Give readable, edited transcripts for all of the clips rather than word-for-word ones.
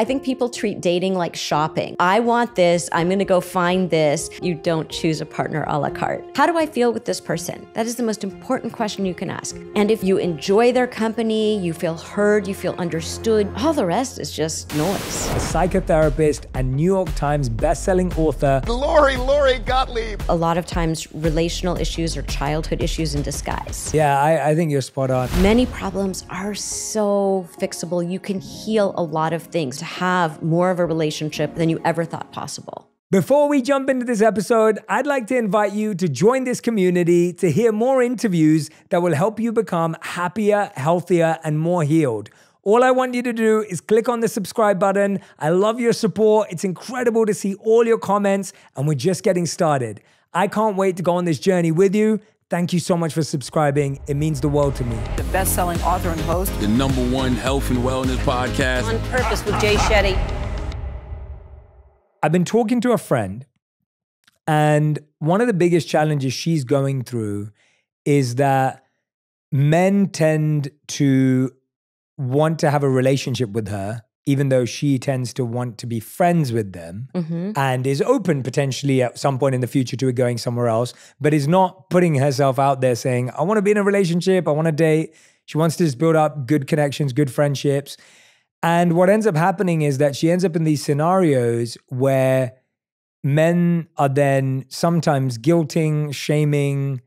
I think people treat dating like shopping. I want this, I'm gonna go find this. You don't choose a partner a la carte. How do I feel with this person? That is the most important question you can ask. And if you enjoy their company, you feel heard, you feel understood, all the rest is just noise. A psychotherapist and New York Times bestselling author, Lori Gottlieb. A lot of times relational issues or childhood issues in disguise. Yeah, I think you're spot on. Many problems are so fixable. You can heal a lot of things to have more of a relationship than you ever thought possible. Before we jump into this episode, I'd like to invite you to join this community to hear more interviews that will help you become happier, healthier, and more healed. All I want you to do is click on the subscribe button. I love your support. It's incredible to see all your comments, and we're just getting started. I can't wait to go on this journey with you. Thank you so much for subscribing. It means the world to me. The best-selling author and host. The #1 health and wellness podcast. On Purpose with Jay Shetty. I've been talking to a friend, and one of the biggest challenges she's going through is that men tend to want to have a relationship with her, even though she tends to want to be friends with them, and is open potentially at some point in the future to it going somewhere else, but is not putting herself out there saying, I want to be in a relationship, I want to date. She wants to just build up good connections, good friendships. And what ends up happening is that she ends up in these scenarios where men are then sometimes guilting, shaming,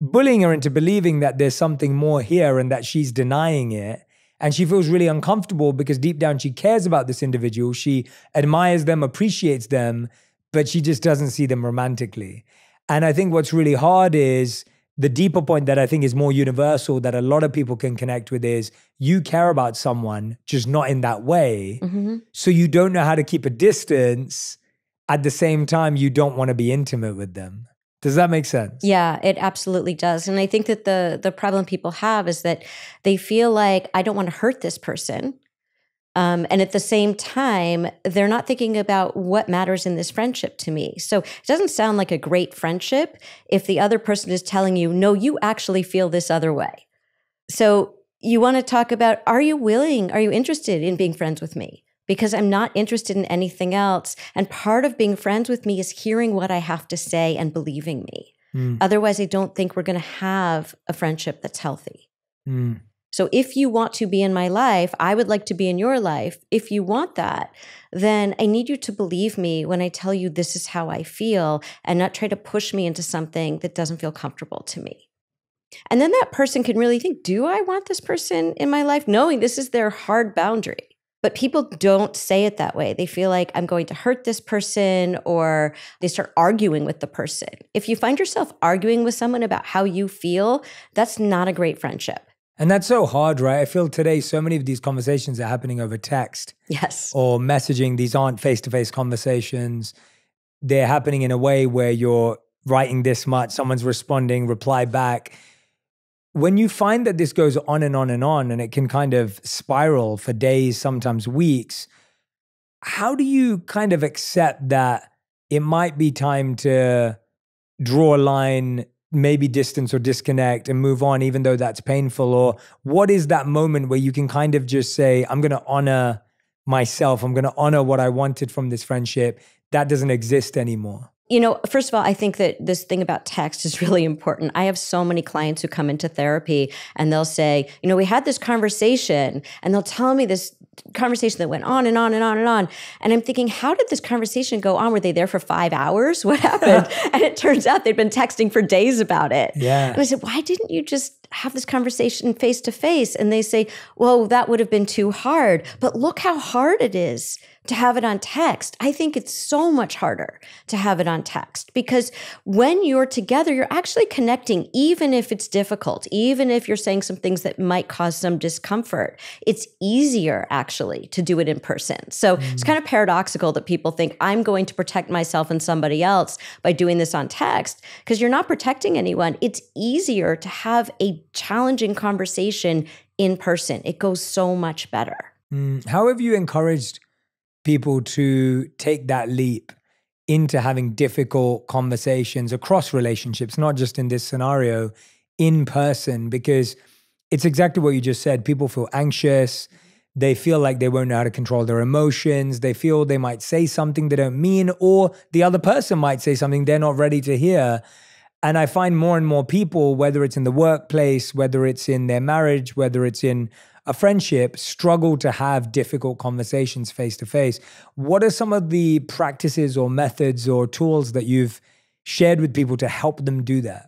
bullying her into believing that there's something more here and that she's denying it. And she feels really uncomfortable because deep down she cares about this individual. She admires them, appreciates them, but she just doesn't see them romantically. And I think what's really hard is the deeper point that I think is more universal that a lot of people can connect with is you care about someone, just not in that way. So you don't know how to keep a distance. At the same time, you don't want to be intimate with them. Does that make sense? Yeah, it absolutely does. And I think that the problem people have is that they feel like, I don't want to hurt this person. And at the same time, they're not thinking about what matters in this friendship to me. So it doesn't sound like a great friendship if the other person is telling you, no, you actually feel this other way. So you want to talk about, are you willing, are you interested in being friends with me? Because I'm not interested in anything else. And part of being friends with me is hearing what I have to say and believing me. Otherwise, I don't think we're going to have a friendship that's healthy. So if you want to be in my life, I would like to be in your life. If you want that, then I need you to believe me when I tell you this is how I feel and not try to push me into something that doesn't feel comfortable to me. And then that person can really think, do I want this person in my life? Knowing this is their hard boundary. But people don't say it that way. They feel like I'm going to hurt this person, or they start arguing with the person. If you find yourself arguing with someone about how you feel, that's not a great friendship. And that's so hard, right? I feel today so many of these conversations are happening over text. Yes. Or messaging. These aren't face-to-face conversations. They're happening in a way where you're writing this much, someone's responding, reply back. When you find that this goes on and on and on, and it can kind of spiral for days, sometimes weeks, how do you kind of accept that it might be time to draw a line, maybe distance or disconnect and move on, even though that's painful? Or what is that moment where you can kind of just say, I'm going to honor myself. I'm going to honor what I wanted from this friendship. That doesn't exist anymore. You know, first of all, I think that this thing about text is really important. I have so many clients who come into therapy and they'll say, you know, we had this conversation, and they'll tell me this conversation that went on and on and on and on. And I'm thinking, how did this conversation go on? Were they there for 5 hours? What happened? And it turns out they'd been texting for days about it. Yeah. And I said, why didn't you just have this conversation face to face? And they say, well, that would have been too hard. But look how hard it is to have it on text. I think it's so much harder to have it on text, because when you're together, you're actually connecting, even if it's difficult, even if you're saying some things that might cause some discomfort. It's easier actually to do it in person. So it's kind of paradoxical that people think I'm going to protect myself and somebody else by doing this on text, because you're not protecting anyone. It's easier to have a challenging conversation in person. It goes so much better. How have you encouraged people to take that leap into having difficult conversations across relationships, not just in this scenario, in person? Because it's exactly what you just said. People feel anxious. They feel like they won't know how to control their emotions. They feel they might say something they don't mean, or the other person might say something they're not ready to hear. And I find more and more people, whether it's in the workplace, whether it's in their marriage, whether it's in a friendship, struggle to have difficult conversations face to face. What are some of the practices or methods or tools that you've shared with people to help them do that?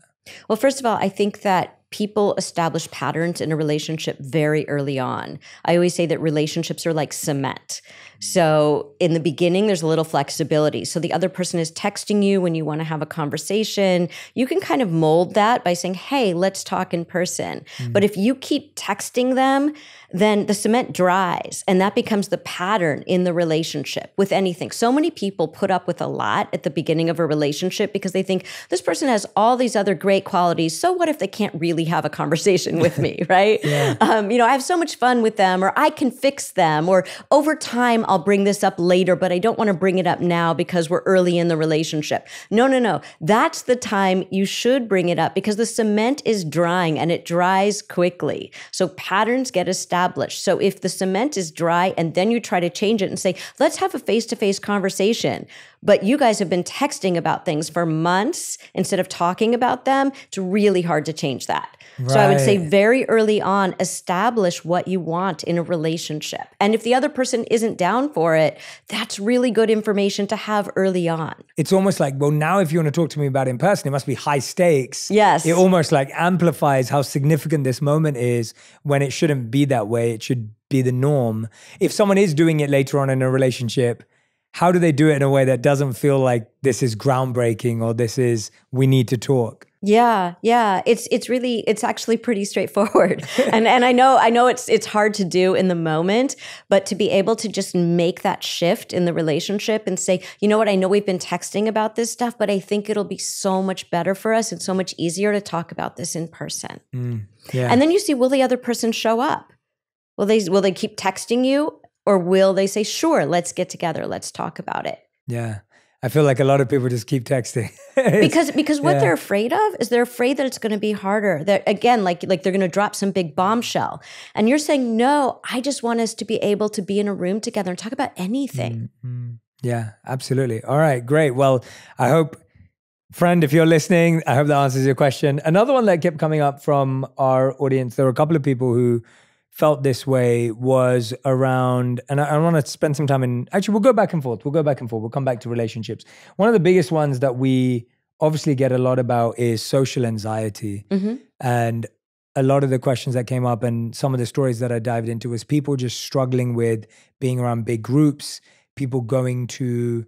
Well, first of all, I think that people establish patterns in a relationship very early on. I always say that relationships are like cement. So in the beginning, there's a little flexibility. So the other person is texting you when you want to have a conversation. You can kind of mold that by saying, hey, let's talk in person. Mm-hmm. But if you keep texting them, then the cement dries, and that becomes the pattern in the relationship with anything. So many people put up with a lot at the beginning of a relationship because they think this person has all these other great qualities. So what if they can't really have a conversation with me, right? Yeah. You know, I have so much fun with them, or I can fix them, or over time, I'll bring this up later, but I don't want to bring it up now because we're early in the relationship. No, no, no. That's the time you should bring it up, because the cement is drying and it dries quickly. So patterns get established. So if the cement is dry and then you try to change it and say, let's have a face-to-face conversation, but you guys have been texting about things for months instead of talking about them, it's really hard to change that. Right. So I would say very early on, establish what you want in a relationship. And if the other person isn't down for it, that's really good information to have early on. It's almost like, well, now if you want to talk to me about it in person, it must be high stakes. Yes. It almost like amplifies how significant this moment is when it shouldn't be that way. It should be the norm. If someone is doing it later on in a relationship, how do they do it in a way that doesn't feel like this is groundbreaking or this is, we need to talk? Yeah, yeah. It's actually pretty straightforward. And I know it's hard to do in the moment, but to be able to just make that shift in the relationship and say, you know what, I know we've been texting about this stuff, but I think it'll be so much better for us and so much easier to talk about this in person. Mm, yeah. And then you see, will the other person show up? Will they keep texting you, or will they say, sure, let's get together, let's talk about it? Yeah. I feel like a lot of people just keep texting. because what they're afraid of is they're afraid that it's going to be harder. They're, again, like they're going to drop some big bombshell. And you're saying, no, I just want us to be able to be in a room together and talk about anything. Mm-hmm. Yeah, absolutely. All right, great. Well, I hope, friend, if you're listening, I hope that answers your question. Another one that kept coming up from our audience, there were a couple of people who felt this way, was around, and I want to spend some time in, actually, we'll go back and forth. We'll go back and forth. We'll come back to relationships. One of the biggest ones that we obviously get a lot about is social anxiety. Mm-hmm. And a lot of the questions that came up and some of the stories that I dived into was people just struggling with being around big groups, people going to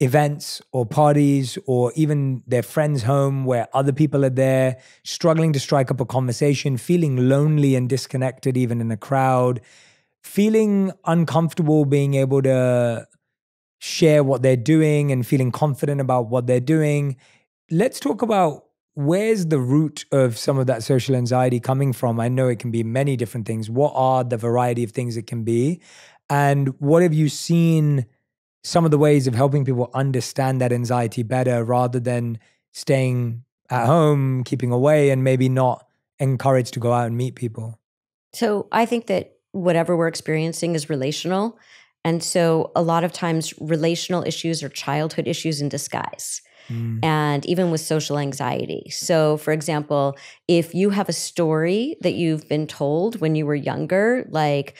events or parties, or even their friend's home where other people are there, struggling to strike up a conversation, feeling lonely and disconnected even in a crowd, feeling uncomfortable being able to share what they're doing and feeling confident about what they're doing. Let's talk about where's the root of some of that social anxiety coming from. I know it can be many different things. What are the variety of things it can be? And what have you seen some of the ways of helping people understand that anxiety better, rather than staying at home, keeping away, and maybe not encouraged to go out and meet people? So I think that whatever we're experiencing is relational. And so a lot of times relational issues are childhood issues in disguise. Mm. And even with social anxiety. So for example, if you have a story that you've been told when you were younger, like,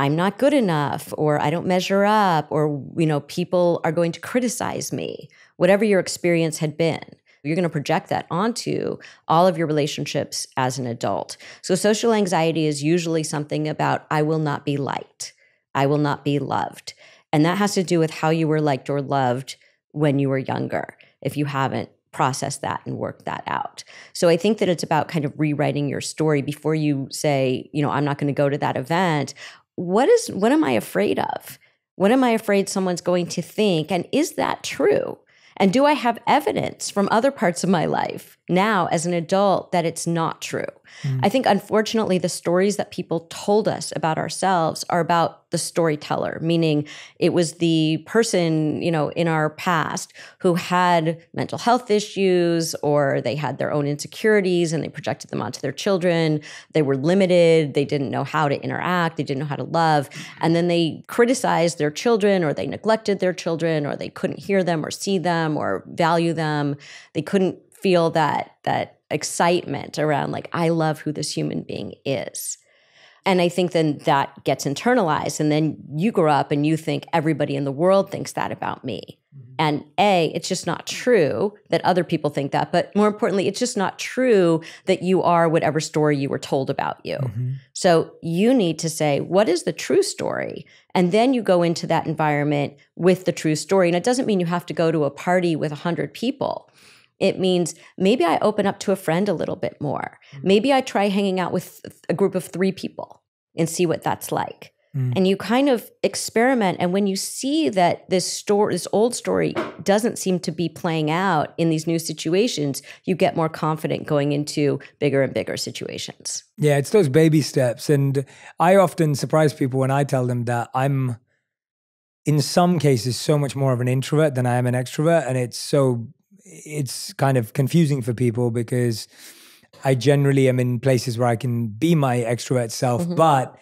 I'm not good enough, or I don't measure up, or, you know, people are going to criticize me, whatever your experience had been, you're going to project that onto all of your relationships as an adult. So social anxiety is usually something about, I will not be liked, I will not be loved. And that has to do with how you were liked or loved when you were younger, if you haven't process that and work that out. So I think that it's about kind of rewriting your story before you say, you know, I'm not going to go to that event. What am I afraid of? What am I afraid someone's going to think? And is that true? And do I have evidence from other parts of my life now as an adult that it's not true. Mm. I think, unfortunately, the stories that people told us about ourselves are about the storyteller, meaning it was the person, you know, in our past who had mental health issues, or they had their own insecurities and they projected them onto their children. They were limited. They didn't know how to interact. They didn't know how to love. And then they criticized their children, or they neglected their children, or they couldn't hear them or see them or value them. They couldn't feel that excitement around, like, I love who this human being is. And I think then that gets internalized. And then you grow up and you think everybody in the world thinks that about me. Mm-hmm. And A, it's just not true that other people think that. But more importantly, it's just not true that you are whatever story you were told about you. Mm-hmm. So you need to say, what is the true story? And then you go into that environment with the true story. And it doesn't mean you have to go to a party with 100 people. It means maybe I open up to a friend a little bit more. Maybe I try hanging out with a group of 3 people and see what that's like. Mm. And you kind of experiment. And when you see that this old story doesn't seem to be playing out in these new situations, you get more confident going into bigger and bigger situations. Yeah, it's those baby steps. And I often surprise people when I tell them that I'm, in some cases, so much more of an introvert than I am an extrovert. And it's kind of confusing for people, because I generally am in places where I can be my extrovert self. Mm-hmm. But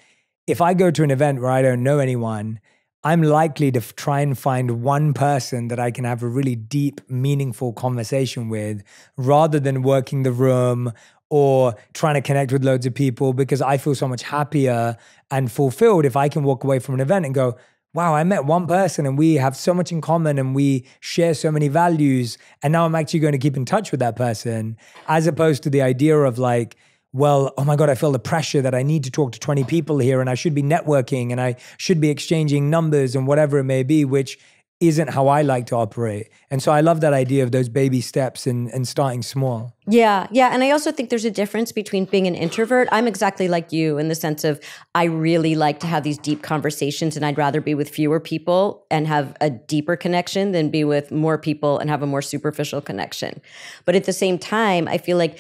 if I go to an event where I don't know anyone, I'm likely to try and find one person that I can have a really deep, meaningful conversation with, rather than working the room or trying to connect with loads of people, because I feel so much happier and fulfilled if I can walk away from an event and go, wow, I met one person and we have so much in common and we share so many values, and now I'm actually going to keep in touch with that person, as opposed to the idea of like, well, oh my God, I feel the pressure that I need to talk to 20 people here and I should be networking and I should be exchanging numbers and whatever it may be, which isn't how I like to operate. And so I love that idea of those baby steps and starting small. Yeah, yeah. And I also think there's a difference between being an introvert. I'm exactly like you in the sense of I really like to have these deep conversations, and I'd rather be with fewer people and have a deeper connection than be with more people and have a more superficial connection. But at the same time, I feel like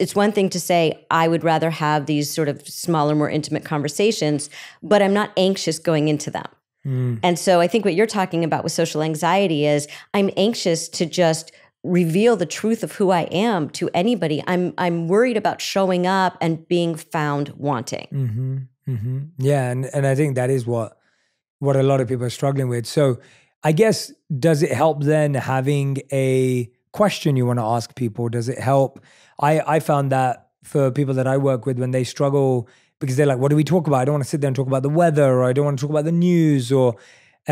it's one thing to say, I would rather have these sort of smaller, more intimate conversations, but I'm not anxious going into them. Mm. And so I think what you're talking about with social anxiety is I'm anxious to just reveal the truth of who I am to anybody. I'm worried about showing up and being found wanting. Mm-hmm. Mm-hmm. Yeah, and I think that is what a lot of people are struggling with. So I guess, does it help then having a question you want to ask people? Does it help? I found that for people that I work with, when they struggle because they're like, what do we talk about? I don't want to sit there and talk about the weather, or I don't want to talk about the news, and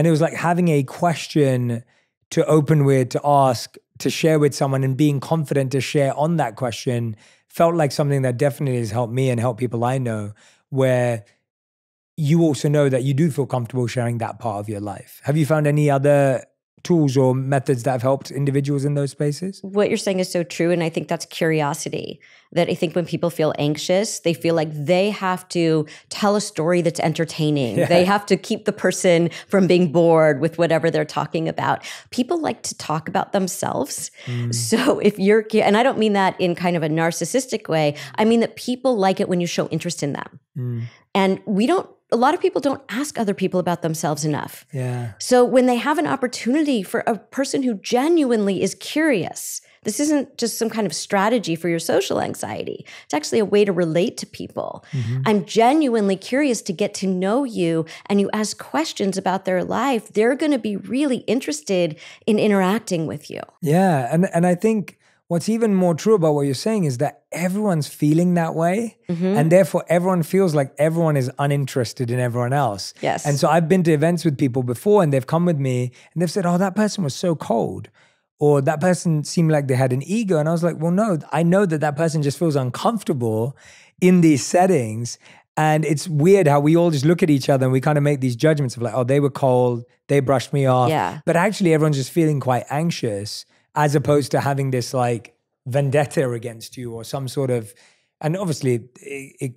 it was like having a question to open with, to ask, to share with someone, and being confident to share on that question felt like something that definitely has helped me and helped people I know, where you also know that you do feel comfortable sharing that part of your life. Have you found any other tools or methods that have helped individuals in those spaces? What you're saying is so true. And I think that's curiosity. That I think when people feel anxious, they feel like they have to tell a story that's entertaining. Yeah. They have to keep the person from being bored with whatever they're talking about. People like to talk about themselves. Mm. So if you're, and I don't mean that in kind of a narcissistic way, I mean that people like it when you show interest in them. Mm. And a lot of people don't ask other people about themselves enough. Yeah. So when they have an opportunity for a person who genuinely is curious, this isn't just some kind of strategy for your social anxiety. It's actually a way to relate to people. Mm-hmm. I'm genuinely curious to get to know you, and you ask questions about their life, they're going to be really interested in interacting with you. Yeah. And I think what's even more true about what you're saying is that everyone's feeling that way. Mm-hmm. And therefore everyone feels like everyone is uninterested in everyone else. Yes. And so I've been to events with people before and they've come with me and they've said, oh, that person was so cold. Or that person seemed like they had an ego. And I was like, well, no, I know that that person just feels uncomfortable in these settings. And it's weird how we all just look at each other and we kind of make these judgments of like, oh, they were cold, they brushed me off. Yeah. But actually everyone's just feeling quite anxious, as opposed to having this like vendetta against you or some sort of And obviously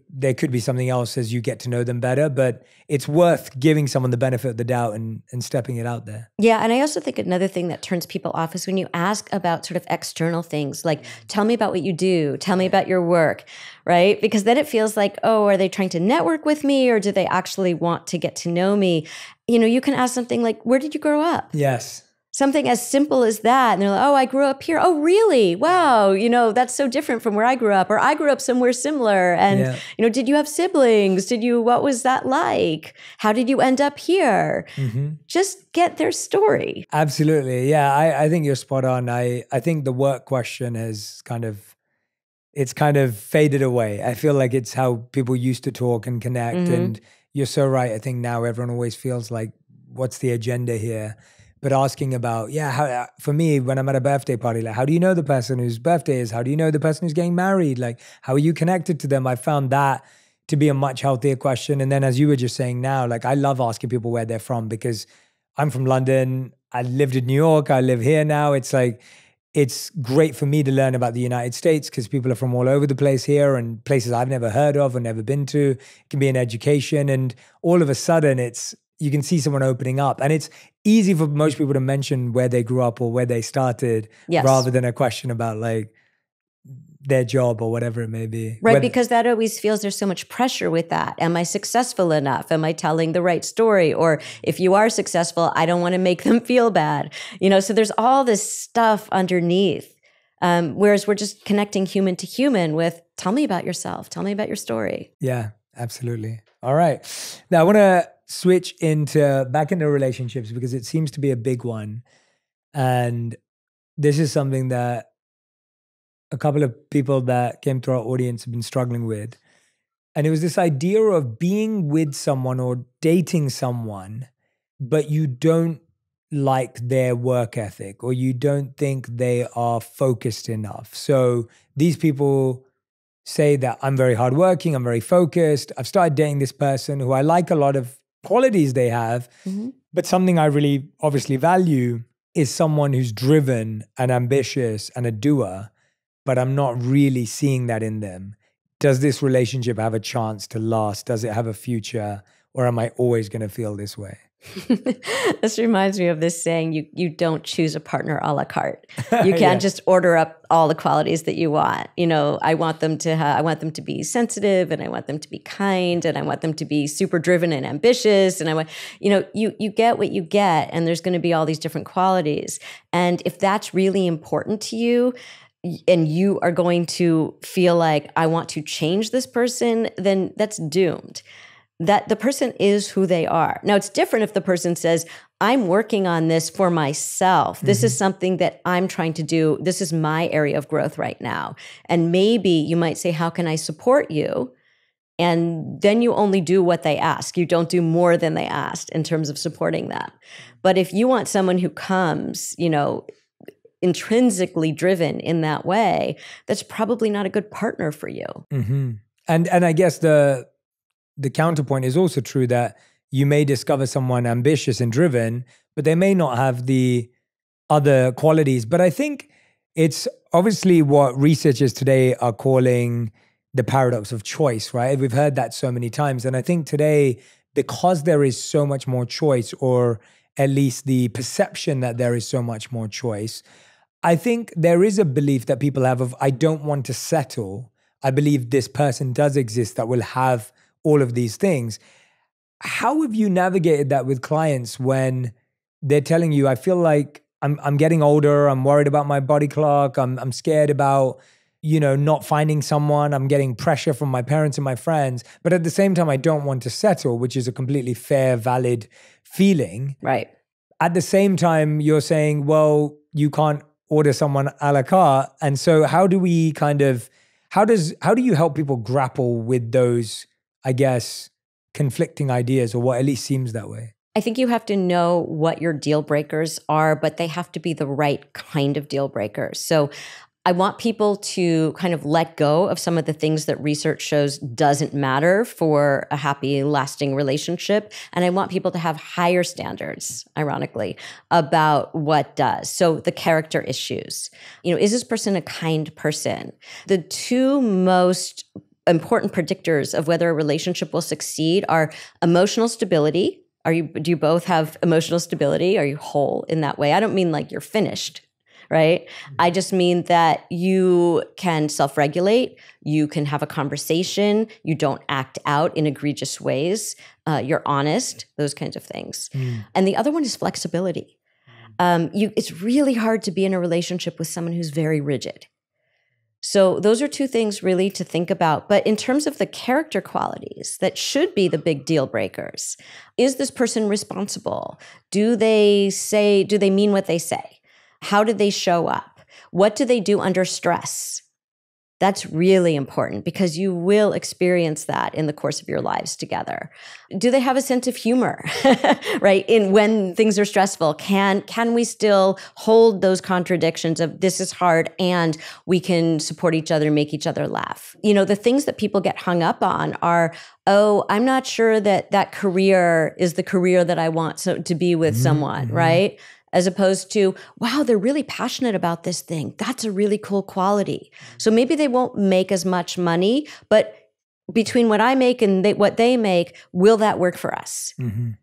there could be something else as you get to know them better, but it's worth giving someone the benefit of the doubt and stepping it out there. Yeah. And I also think another thing that turns people off is when you ask about sort of external things, like, tell me about what you do, tell me about your work, right? Because then it feels like, oh, are they trying to network with me or do they actually want to get to know me? You know, you can ask something like, where did you grow up? Yes. Something as simple as that. And they're like, oh, I grew up here. Oh, really? Wow. You know, that's so different from where I grew up, or I grew up somewhere similar. And, you know, did you have siblings? What was that like? How did you end up here? Mm-hmm. Just get their story. Absolutely. Yeah. I think you're spot on. I think the work question has kind of faded away. I feel like it's how people used to talk and connect. Mm-hmm. And you're so right. I think now everyone always feels like, what's the agenda here? But asking about, how, for me, when I'm at a birthday party, like, how do you know the person whose birthday is? How do you know the person who's getting married? Like, how are you connected to them? I found that to be a much healthier question. And then as you were just saying now, like, I love asking people where they're from, because I'm from London. I lived in New York. I live here now. It's like, it's great for me to learn about the United States because people are from all over the place here and places I've never heard of or never been to. It can be an education. And all of a sudden you can see someone opening up, and it's easy for most people to mention where they grew up or where they started, yes, rather than a question about like their job or whatever it may be. Right, because that always feels there's so much pressure with that. Am I successful enough? Am I telling the right story? Or if you are successful, I don't want to make them feel bad. You know, so there's all this stuff underneath. Whereas we're just connecting human to human with, tell me about yourself, tell me about your story. Yeah, absolutely. All right. Now I want to switch back into relationships, because it seems to be a big one. And this is something that a couple of people that came through our audience have been struggling with. And it was this idea of being with someone or dating someone, but you don't like their work ethic, or you don't think they are focused enough. So these people say that I'm very hardworking, I'm very focused. I've started dating this person who I like a lot of qualities they have, mm-hmm, but something I really obviously value is someone who's driven and ambitious and a doer, but I'm not really seeing that in them. Does this relationship have a chance to last? Does it have a future? Or am I always going to feel this way? This reminds me of this saying, you don't choose a partner a la carte. You can't just order up all the qualities that you want. You know, I want them to be sensitive, and I want them to be kind, and I want them to be super driven and ambitious. And I want, you know, you get what you get, and there's going to be all these different qualities. And if that's really important to you, and you are going to feel like, I want to change this person, then that's doomed. That the person is who they are. Now, it's different if the person says, I'm working on this for myself. This mm-hmm. is something that I'm trying to do. This is my area of growth right now. And maybe you might say, how can I support you? And then you only do what they ask. You don't do more than they asked in terms of supporting them. But if you want someone who comes, you know, intrinsically driven in that way, that's probably not a good partner for you. Mm-hmm. And I guess the counterpoint is also true, that you may discover someone ambitious and driven, but they may not have the other qualities. But I think it's obviously what researchers today are calling the paradox of choice, right? We've heard that so many times. And I think today, because there is so much more choice, or at least the perception that there is so much more choice, I think there is a belief that people have of, I don't want to settle. I believe this person does exist that will have all of these things. How have you navigated that with clients when they're telling you, I feel like I'm getting older, I'm worried about my body clock, I'm scared about, you know, not finding someone, I'm getting pressure from my parents and my friends, but at the same time, I don't want to settle, which is a completely fair, valid feeling. Right. At the same time, you're saying, well, you can't order someone a la carte. And so how do you help people grapple with those, I guess, conflicting ideas, or what at least seems that way? I think you have to know what your deal breakers are, but they have to be the right kind of deal breakers. So I want people to kind of let go of some of the things that research shows doesn't matter for a happy, lasting relationship. And I want people to have higher standards, ironically, about what does. So the character issues, you know, is this person a kind person? The two most important predictors of whether a relationship will succeed are emotional stability. Do you both have emotional stability? Are you whole in that way? I don't mean like you're finished, right? I just mean that you can self-regulate, you can have a conversation, you don't act out in egregious ways, you're honest, those kinds of things. Mm. And the other one is flexibility. It's really hard to be in a relationship with someone who's very rigid. So those are two things really to think about. But in terms of the character qualities that should be the big deal breakers, is this person responsible? Do they mean what they say? How do they show up? What do they do under stress? That's really important because you will experience that in the course of your lives together. Do they have a sense of humor, right? When things are stressful, can we still hold those contradictions of this is hard and we can support each other, make each other laugh? You know, the things that people get hung up on are, oh, I'm not sure that that career is the career that I want to be with someone, right? As opposed to, wow, they're really passionate about this thing. That's a really cool quality. So maybe they won't make as much money, but between what I make and what they make, will that work for us? Mm-hmm.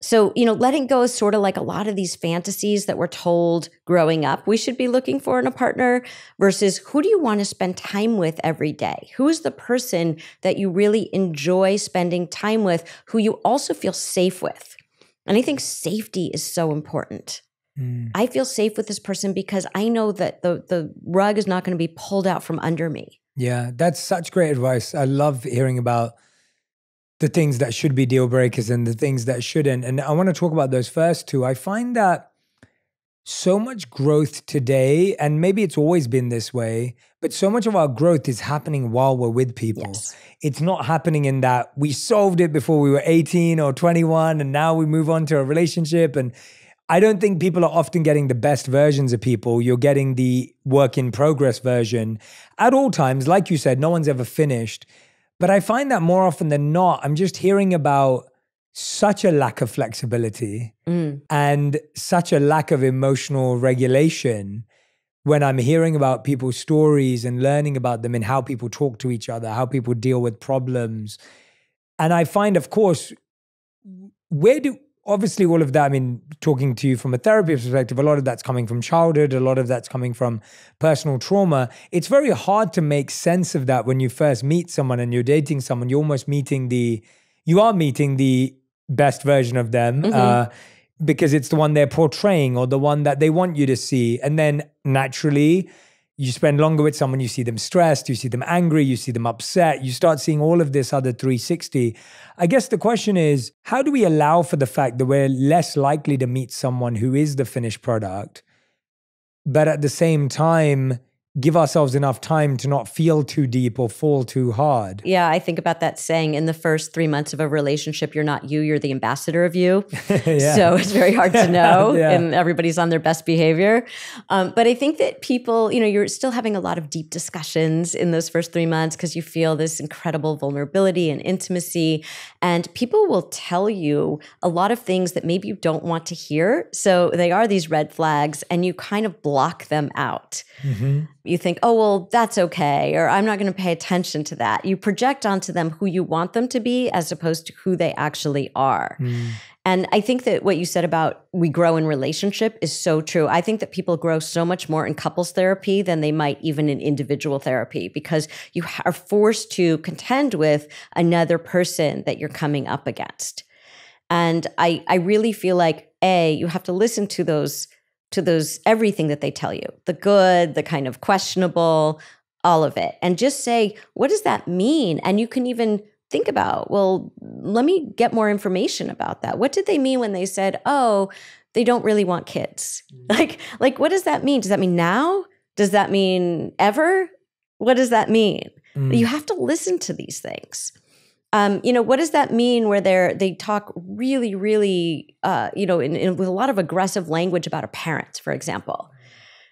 So, you know, letting go is sort of like a lot of these fantasies that we're told growing up we should be looking for in a partner versus who do you want to spend time with every day? Who is the person that you really enjoy spending time with, who you also feel safe with? And I think safety is so important. I feel safe with this person because I know that the rug is not going to be pulled out from under me. Yeah, that's such great advice. I love hearing about the things that should be deal breakers and the things that shouldn't. And I want to talk about those first two. I find that so much growth today, and maybe it's always been this way, but so much of our growth is happening while we're with people. Yes. It's not happening in that we solved it before we were 18 or 21 and now we move on to a relationship. And I don't think people are often getting the best versions of people. You're getting the work in progress version at all times. Like you said, no one's ever finished. But I find that more often than not, I'm just hearing about such a lack of flexibility and such a lack of emotional regulation when I'm hearing about people's stories and learning about them and how people talk to each other, how people deal with problems. And I find, of course, obviously all of that, I mean, talking to you from a therapist perspective, a lot of that's coming from childhood, a lot of that's coming from personal trauma. It's very hard to make sense of that when you first meet someone and you're dating someone. You're almost meeting the best version of them because it's the one they're portraying or the one that they want you to see. And then naturally, you spend longer with someone, you see them stressed, you see them angry, you see them upset, you start seeing all of this other 360. I guess the question is, how do we allow for the fact that we're less likely to meet someone who is the finished product, but at the same time, give ourselves enough time to not feel too deep or fall too hard? Yeah, I think about that saying, in the first 3 months of a relationship, you're not you, you're the ambassador of you. Yeah. So it's very hard to know and everybody's on their best behavior. But I think that people, you know, you're still having a lot of deep discussions in those first 3 months because you feel this incredible vulnerability and intimacy. And people will tell you a lot of things that maybe you don't want to hear. So they are these red flags and you kind of block them out. Mm-hmm. You think, oh, well, that's okay, or I'm not going to pay attention to that. You project onto them who you want them to be as opposed to who they actually are. Mm. And I think that what you said about we grow in relationship is so true. I think that people grow so much more in couples therapy than they might even in individual therapy because you are forced to contend with another person that you're coming up against. And I really feel like, A, you have to listen to those everything that they tell you, the good, the kind of questionable, all of it. And just say, what does that mean? And you can even think about, well, let me get more information about that. What did they mean when they said, oh, they don't really want kids? Like what does that mean? Does that mean now? Does that mean ever? What does that mean? You have to listen to these things. You know, what does that mean where they talk really, really, you know, with a lot of aggressive language about a parent, for example?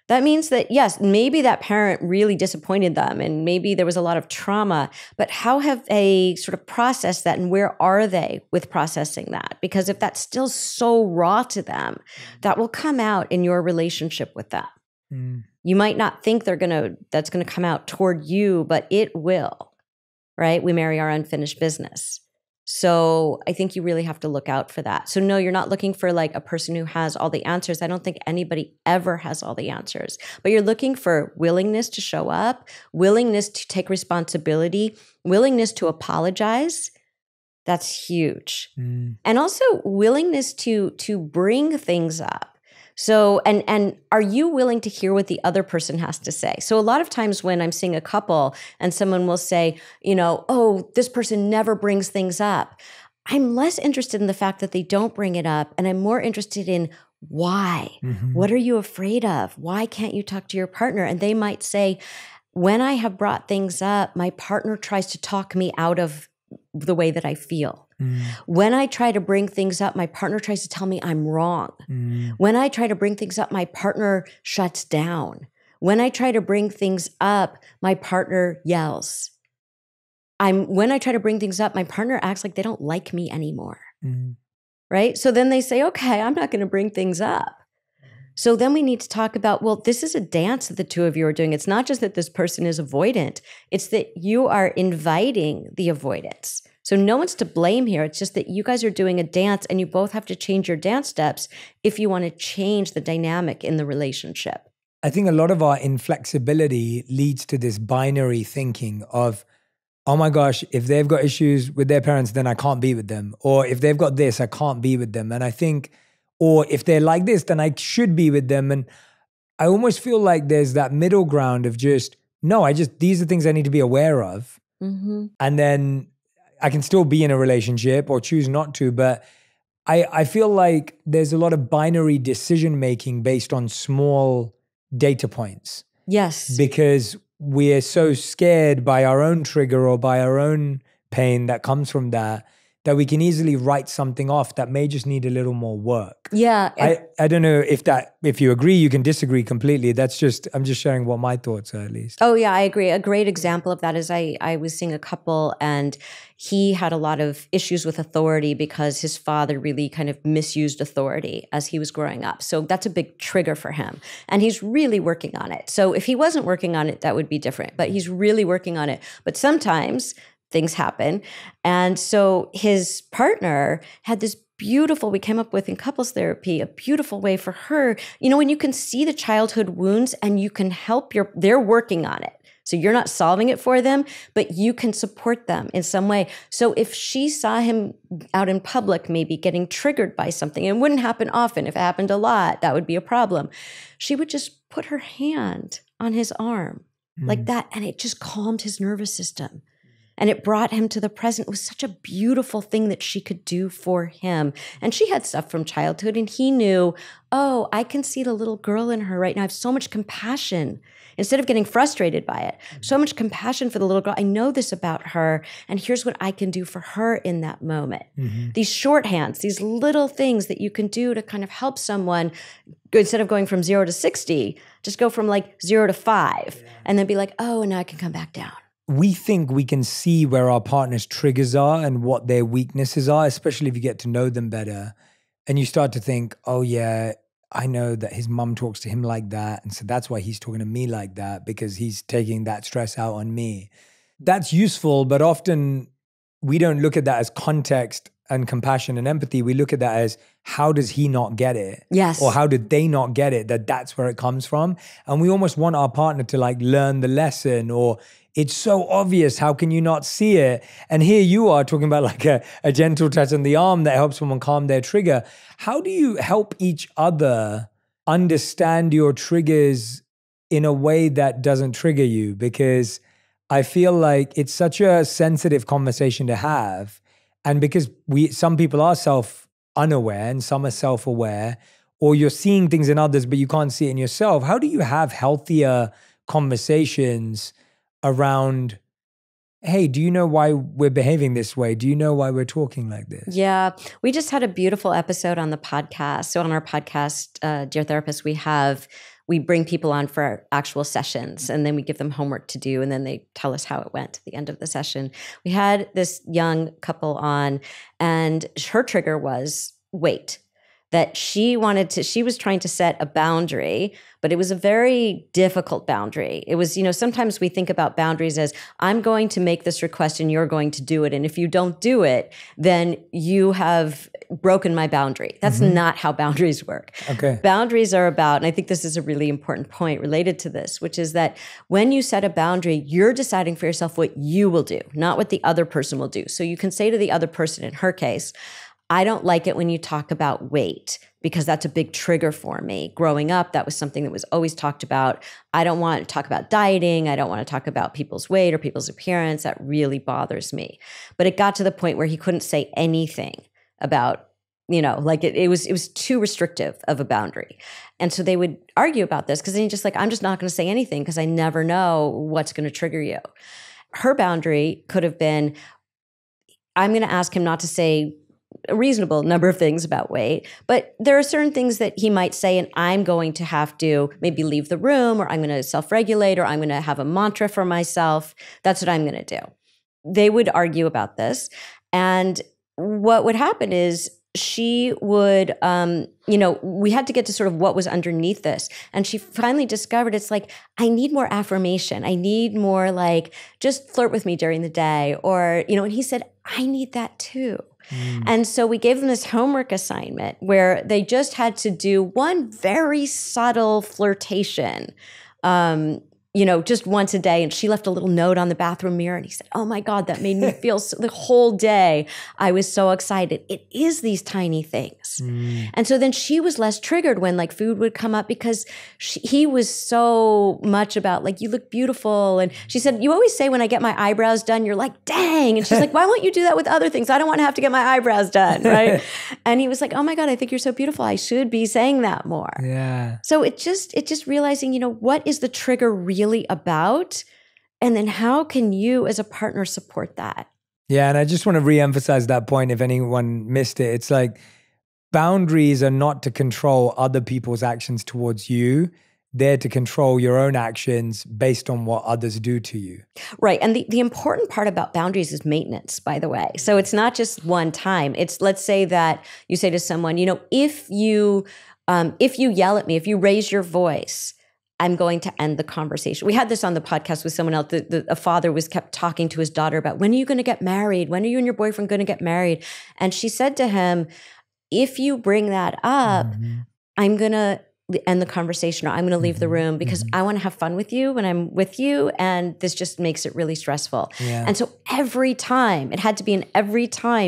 That means that, yes, maybe that parent really disappointed them and maybe there was a lot of trauma, but how have they sort of processed that and where are they with processing that? Because if that's still so raw to them, that will come out in your relationship with them. Mm. You might not think that's going to come out toward you, but it will, right? We marry our unfinished business. So I think you really have to look out for that. So no, you're not looking for like a person who has all the answers. I don't think anybody ever has all the answers, but you're looking for willingness to show up, willingness to take responsibility, willingness to apologize. That's huge. Mm. And also willingness to bring things up. So, and are you willing to hear what the other person has to say? So a lot of times when I'm seeing a couple and someone will say, you know, oh, this person never brings things up. I'm less interested in the fact that they don't bring it up. And I'm more interested in why, mm-hmm. What are you afraid of? Why can't you talk to your partner? And they might say, when I have brought things up, my partner tries to talk me out of the way that I feel. Mm. When I try to bring things up, my partner tries to tell me I'm wrong. Mm. When I try to bring things up, my partner shuts down. When I try to bring things up, my partner yells. When I try to bring things up, my partner acts like they don't like me anymore. Mm. Right? So then they say, okay, I'm not going to bring things up. So then we need to talk about, well, this is a dance that the two of you are doing. It's not just that this person is avoidant. It's that you are inviting the avoidance. So no one's to blame here. It's just that you guys are doing a dance and you both have to change your dance steps if you want to change the dynamic in the relationship. I think a lot of our inflexibility leads to this binary thinking of, oh my gosh, if they've got issues with their parents, then I can't be with them. Or if they've got this, I can't be with them. And I think, or if they're like this, then I should be with them. And I almost feel like there's that middle ground of just, no, these are things I need to be aware of. Mm-hmm. And then I can still be in a relationship or choose not to, but I feel like there's a lot of binary decision-making based on small data points. Yes. Because we're so scared by our own trigger or by our own pain that comes from that we can easily write something off that may just need a little more work. Yeah. I don't know if you agree, you can disagree completely. I'm just sharing what my thoughts are at least. Oh yeah, I agree. A great example of that is I was seeing a couple and he had a lot of issues with authority because his father really kind of misused authority as he was growing up. So that's a big trigger for him. And he's really working on it. So if he wasn't working on it, that would be different, but he's really working on it. But sometimes things happen. And so his partner had this beautiful, we came up with in couples therapy, a beautiful way for her, you know, when you can see the childhood wounds and you can help they're working on it. So you're not solving it for them, but you can support them in some way. So if she saw him out in public, maybe getting triggered by something, it wouldn't happen often. If it happened a lot, that would be a problem. She would just put her hand on his arm like that. And it just calmed his nervous system. And it brought him to the present. It was such a beautiful thing that she could do for him. And she had stuff from childhood and he knew, oh, I can see the little girl in her right now. I have so much compassion. Instead of getting frustrated by it, so much compassion for the little girl. I know this about her and here's what I can do for her in that moment. Mm-hmm. These shorthands, these little things that you can do to kind of help someone, instead of going from 0 to 60, just go from like 0 to 5 and then be like, oh, and now I can come back down. We think we can see where our partner's triggers are and what their weaknesses are, especially if you get to know them better. And you start to think, oh yeah, I know that his mum talks to him like that. And so that's why he's talking to me like that, because he's taking that stress out on me. That's useful, but often we don't look at that as context and compassion and empathy. We look at that as, how does he not get it? Yes. Or how did they not get it? That's where it comes from. And we almost want our partner to like learn the lesson, or it's so obvious, how can you not see it? And here you are talking about like a gentle touch on the arm that helps someone calm their trigger. How do you help each other understand your triggers in a way that doesn't trigger you? Because I feel like it's such a sensitive conversation to have. And because some people are self-unaware and some are self-aware, or you're seeing things in others, but you can't see it in yourself. How do you have healthier conversations around, hey, do you know why we're behaving this way? Do you know why we're talking like this? Yeah. We just had a beautiful episode on the podcast. So on our podcast, Dear Therapist, we bring people on for our actual sessions, and then we give them homework to do, and then they tell us how it went at the end of the session. We had this young couple on, and her trigger was weight. That she was trying to set a boundary, but it was a very difficult boundary. It was, sometimes we think about boundaries as, I'm going to make this request and you're going to do it. And if you don't do it, then you have broken my boundary. That's not how boundaries work. Okay. Boundaries are about, and I think this is a really important point related to this, which is that when you set a boundary, you're deciding for yourself what you will do, not what the other person will do. So you can say to the other person, in her case, I don't like it when you talk about weight, because that's a big trigger for me. Growing up, that was something that was always talked about. I don't want to talk about dieting. I don't want to talk about people's weight or people's appearance. That really bothers me. But it got to the point where he couldn't say anything about, it was too restrictive of a boundary. And so they would argue about this, because then he's just like, I'm just not going to say anything because I never know what's going to trigger you. Her boundary could have been, I'm going to ask him not to say a reasonable number of things about weight, but there are certain things that he might say, and I'm going to have to maybe leave the room, or I'm going to self-regulate, or I'm going to have a mantra for myself. That's what I'm going to do. They would argue about this. And what would happen is she would, we had to get to sort of what was underneath this. And she finally discovered, it's like, I need more affirmation. I need more like, just flirt with me during the day, or, and he said, I need that too. And so we gave them this homework assignment where they just had to do one very subtle flirtation, just once a day. And she left a little note on the bathroom mirror, and he said, oh my God, that made me feel so, the whole day I was so excited. It is these tiny things. And so then she was less triggered when like food would come up, because he was so much about like, you look beautiful. And she said, you always say when I get my eyebrows done, you're like, dang. And she's like, why won't you do that with other things? I don't want to have to get my eyebrows done, right? And he was like, oh my God, I think you're so beautiful. I should be saying that more. Yeah. So it's just realizing, what is the trigger really about, and then how can you as a partner support that? Yeah, and I just want to reemphasize that point if anyone missed it. It's like, boundaries are not to control other people's actions towards you. They're to control your own actions based on what others do to you. Right, and the important part about boundaries is maintenance, by the way. So it's not just one time. It's, let's say that you say to someone, if you yell at me, if you raise your voice, I'm going to end the conversation. We had this on the podcast with someone else. A father was kept talking to his daughter about, when are you going to get married? When are you and your boyfriend going to get married? And she said to him, if you bring that up, I'm going to end the conversation, or I'm going to leave the room, because I want to have fun with you when I'm with you, and this just makes it really stressful. Yeah. And so every time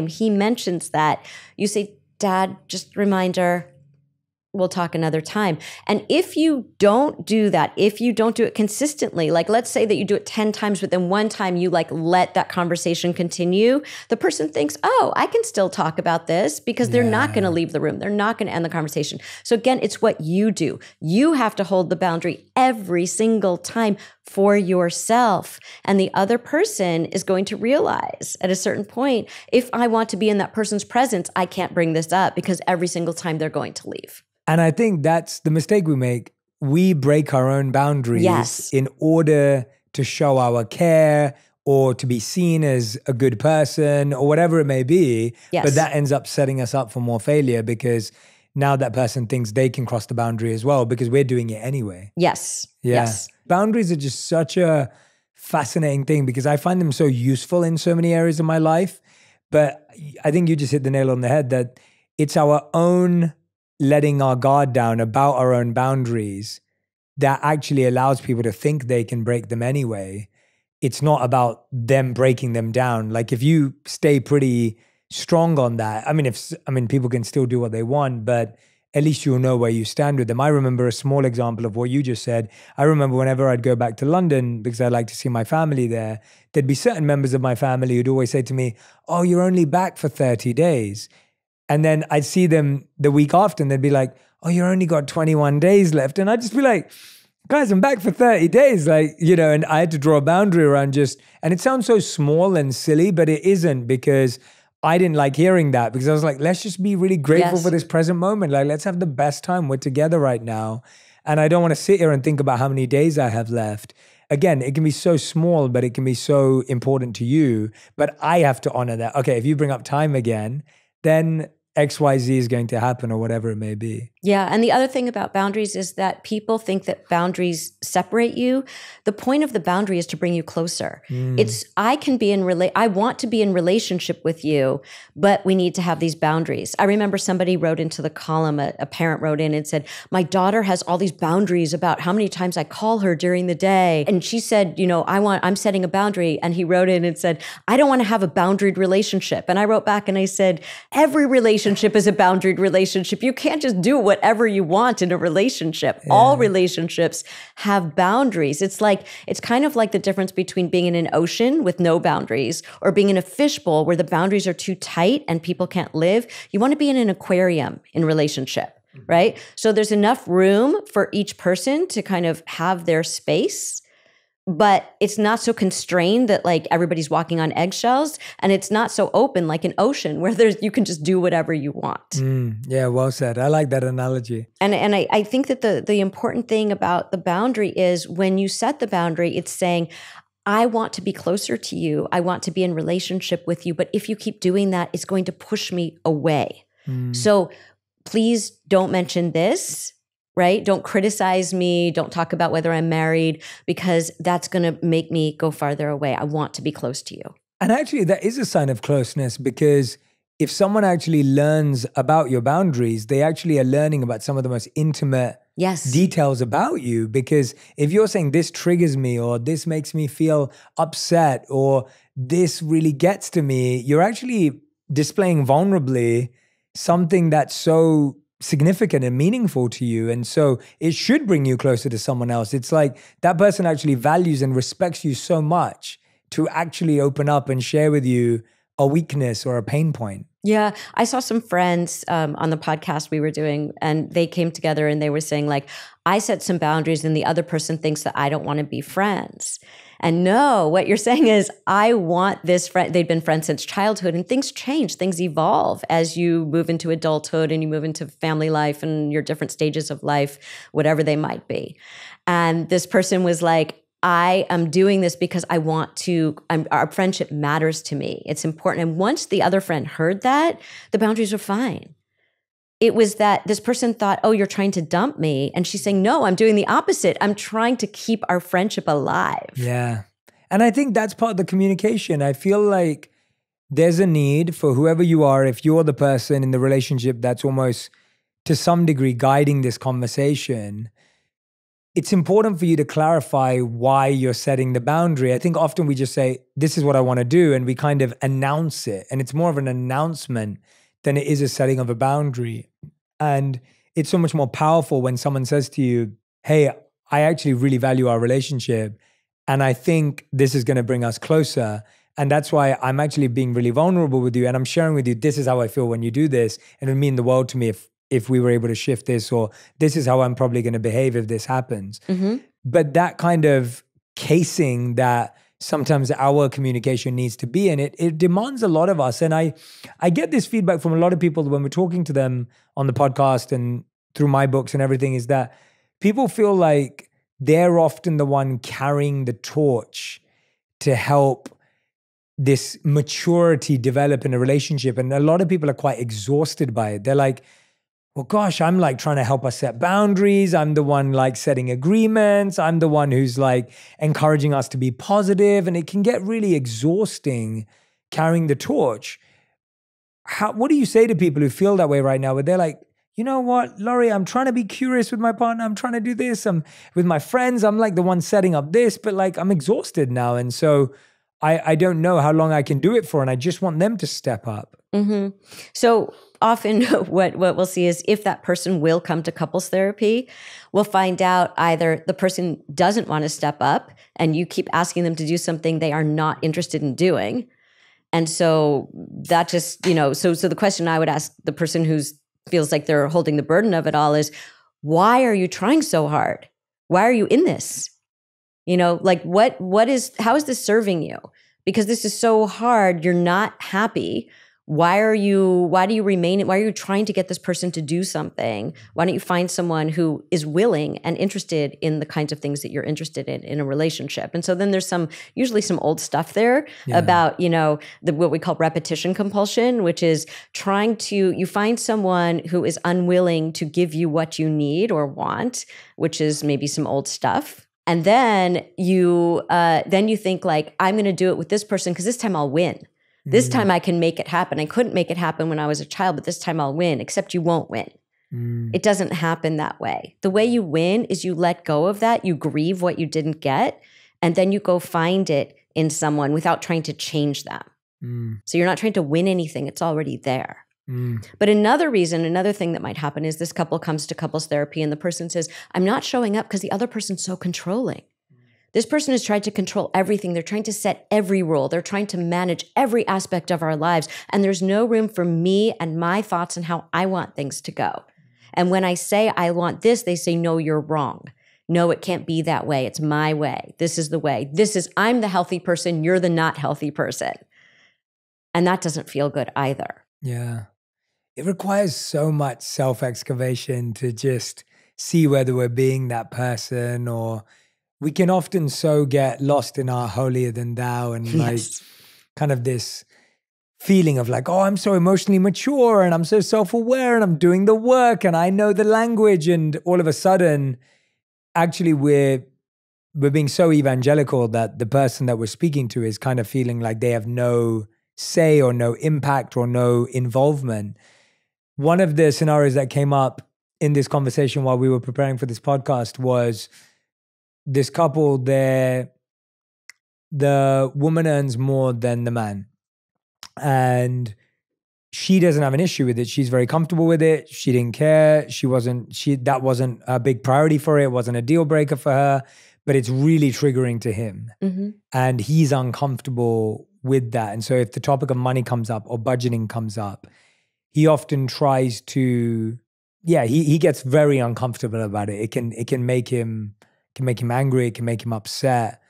he mentions that, you say, Dad, just a reminder, we'll talk another time. And if you don't do that, if you don't do it consistently, like let's say that you do it 10 times, but then one time you like let that conversation continue, the person thinks, oh, I can still talk about this, because they're not going to leave the room. They're not going to end the conversation. So again, it's what you do. You have to hold the boundary every single time for yourself. And the other person is going to realize at a certain point, if I want to be in that person's presence, I can't bring this up, because every single time they're going to leave. And I think that's the mistake we make. We break our own boundaries in order to show our care, or to be seen as a good person, or whatever it may be. Yes. But that ends up setting us up for more failure, because now that person thinks they can cross the boundary as well, because we're doing it anyway. Yes. Yeah. Yes. Boundaries are just such a fascinating thing, because I find them so useful in so many areas of my life. But I think you just hit the nail on the head, that it's our own letting our guard down about our own boundaries that actually allows people to think they can break them anyway. It's not about them breaking them down. Like, if you stay pretty strong on that, people can still do what they want, but at least you'll know where you stand with them. I remember a small example of what you just said. I remember whenever I'd go back to London, because I like to see my family there, there'd be certain members of my family who'd always say to me, oh, you're only back for 30 days. And then I'd see them the week after, and they'd be like, oh, you only got 21 days left. And I'd just be like, guys, I'm back for 30 days. Like, you know, and I had to draw a boundary around just, and it sounds so small and silly, but it isn't, because I didn't like hearing that, because I was like, let's just be really grateful for this present moment. Like, let's have the best time. We're together right now. And I don't want to sit here and think about how many days I have left. Again, it can be so small, but it can be so important to you. But I have to honor that. Okay, if you bring up time again, then XYZ is going to happen, or whatever it may be. Yeah. And the other thing about boundaries is that people think that boundaries separate you. The point of the boundary is to bring you closer. It's, I want to be in relationship with you, but we need to have these boundaries. I remember somebody wrote into the column, a parent wrote in and said, my daughter has all these boundaries about how many times I call her during the day. And she said, you know, I'm setting a boundary. And he wrote in and said, I don't want to have a boundaried relationship. And I wrote back and I said, every relationship is a boundaried relationship. You can't just do whatever you want in a relationship. Yeah. All relationships have boundaries. It's like, it's kind of like the difference between being in an ocean with no boundaries or being in a fishbowl where the boundaries are too tight and people can't live. You want to be in an aquarium in relationship, right? So there's enough room for each person to kind of have their space, but it's not so constrained that like everybody's walking on eggshells, and it's not so open like an ocean where there's, you can just do whatever you want. Yeah, well said. I like that analogy. And I think that the important thing about the boundary is when you set the boundary, it's saying, I want to be closer to you. I want to be in relationship with you. But if you keep doing that, it's going to push me away. So please don't mention this. Right? Don't criticize me. Don't talk about whether I'm married, because that's going to make me go farther away. I want to be close to you. And actually, that is a sign of closeness, because if someone actually learns about your boundaries, they actually are learning about some of the most intimate details about you. Because if you're saying this triggers me, or this makes me feel upset, or this really gets to me, you're actually displaying vulnerably something that's so significant and meaningful to you. And so it should bring you closer to someone else. It's like that person actually values and respects you so much to actually open up and share with you a weakness or a pain point. Yeah. I saw some friends on the podcast we were doing, and they came together and they were saying like, I set some boundaries and the other person thinks that I don't want to be friends. And no, what you're saying is, I want this friend. They've been friends since childhood, and things change, things evolve as you move into adulthood and you move into family life and your different stages of life, whatever they might be. And this person was like, I am doing this because I want to, our friendship matters to me. It's important. And once the other friend heard that, the boundaries were fine. It was that this person thought, oh, you're trying to dump me. And she's saying, no, I'm doing the opposite. I'm trying to keep our friendship alive. Yeah. And I think that's part of the communication. I feel like there's a need for whoever you are, if you're the person in the relationship that's almost to some degree guiding this conversation, it's important for you to clarify why you're setting the boundary. I think often we just say, this is what I want to do, and we kind of announce it. And it's more of an announcement than it is a setting of a boundary. And it's so much more powerful when someone says to you, hey, I actually really value our relationship, and I think this is going to bring us closer. And that's why I'm actually being really vulnerable with you, and I'm sharing with you, this is how I feel when you do this. And it would mean the world to me if we were able to shift this, or this is how I'm probably going to behave if this happens. But that kind of casing that sometimes our communication needs to be in, it demands a lot of us. And I get this feedback from a lot of people when we're talking to them on the podcast and through my books and everything, is that people feel like they're often the one carrying the torch to help this maturity develop in a relationship. And a lot of people are quite exhausted by it. They're like, well, gosh, I'm like trying to help us set boundaries. I'm the one like setting agreements. I'm the one who's like encouraging us to be positive. And it can get really exhausting carrying the torch. What do you say to people who feel that way right now, where they're like, you know what, Lori, I'm trying to be curious with my partner. I'm trying to do this. I'm with my friends. I'm like the one setting up this, but like I'm exhausted now. And so I don't know how long I can do it for. And I just want them to step up. So often what we'll see is if that person will come to couples therapy, we'll find out either the person doesn't want to step up and you keep asking them to do something they are not interested in doing. And so that just, you know, so the question I would ask the person who feels like they're holding the burden of it all is, why are you trying so hard? Why are you in this? You know, like how is this serving you? Because this is so hard. You're not happy. Why are you trying to get this person to do something? Why don't you find someone who is willing and interested in the kinds of things that you're interested in a relationship? And so then there's usually some old stuff there about, you know, what we call repetition compulsion, which is you find someone who is unwilling to give you what you need or want, which is maybe some old stuff. And then you think like, I'm going to do it with this person because this time I'll win. This time I can make it happen. I couldn't make it happen when I was a child, but this time I'll win, except you won't win. It doesn't happen that way. The way you win is you let go of that, you grieve what you didn't get, and then you go find it in someone without trying to change them. So you're not trying to win anything. It's already there. But another thing that might happen is this couple comes to couples therapy and the person says, I'm not showing up because the other person's so controlling. This person has tried to control everything. They're trying to set every rule. They're trying to manage every aspect of our lives. And there's no room for me and my thoughts and how I want things to go. And when I say I want this, they say, no, you're wrong. No, it can't be that way. It's my way. This is the way. I'm the healthy person. You're the not healthy person. And that doesn't feel good either. Yeah. It requires so much self-excavation to just see whether we're being that person or... We can often so get lost in our holier than thou and kind of this feeling of like, oh, I'm so emotionally mature and I'm so self-aware and I'm doing the work and I know the language. And all of a sudden, actually we're being so evangelical that the person that we're speaking to is kind of feeling like they have no say or no impact or no involvement. One of the scenarios that came up in this conversation while we were preparing for this podcast was this couple, the woman earns more than the man. And she doesn't have an issue with it. She's very comfortable with it. She didn't care. That wasn't a big priority for her. It wasn't a deal breaker for her, but it's really triggering to him. And he's uncomfortable with that. And so if the topic of money comes up or budgeting comes up, he often tries to, he gets very uncomfortable about it. It can make him angry, it can make him upset.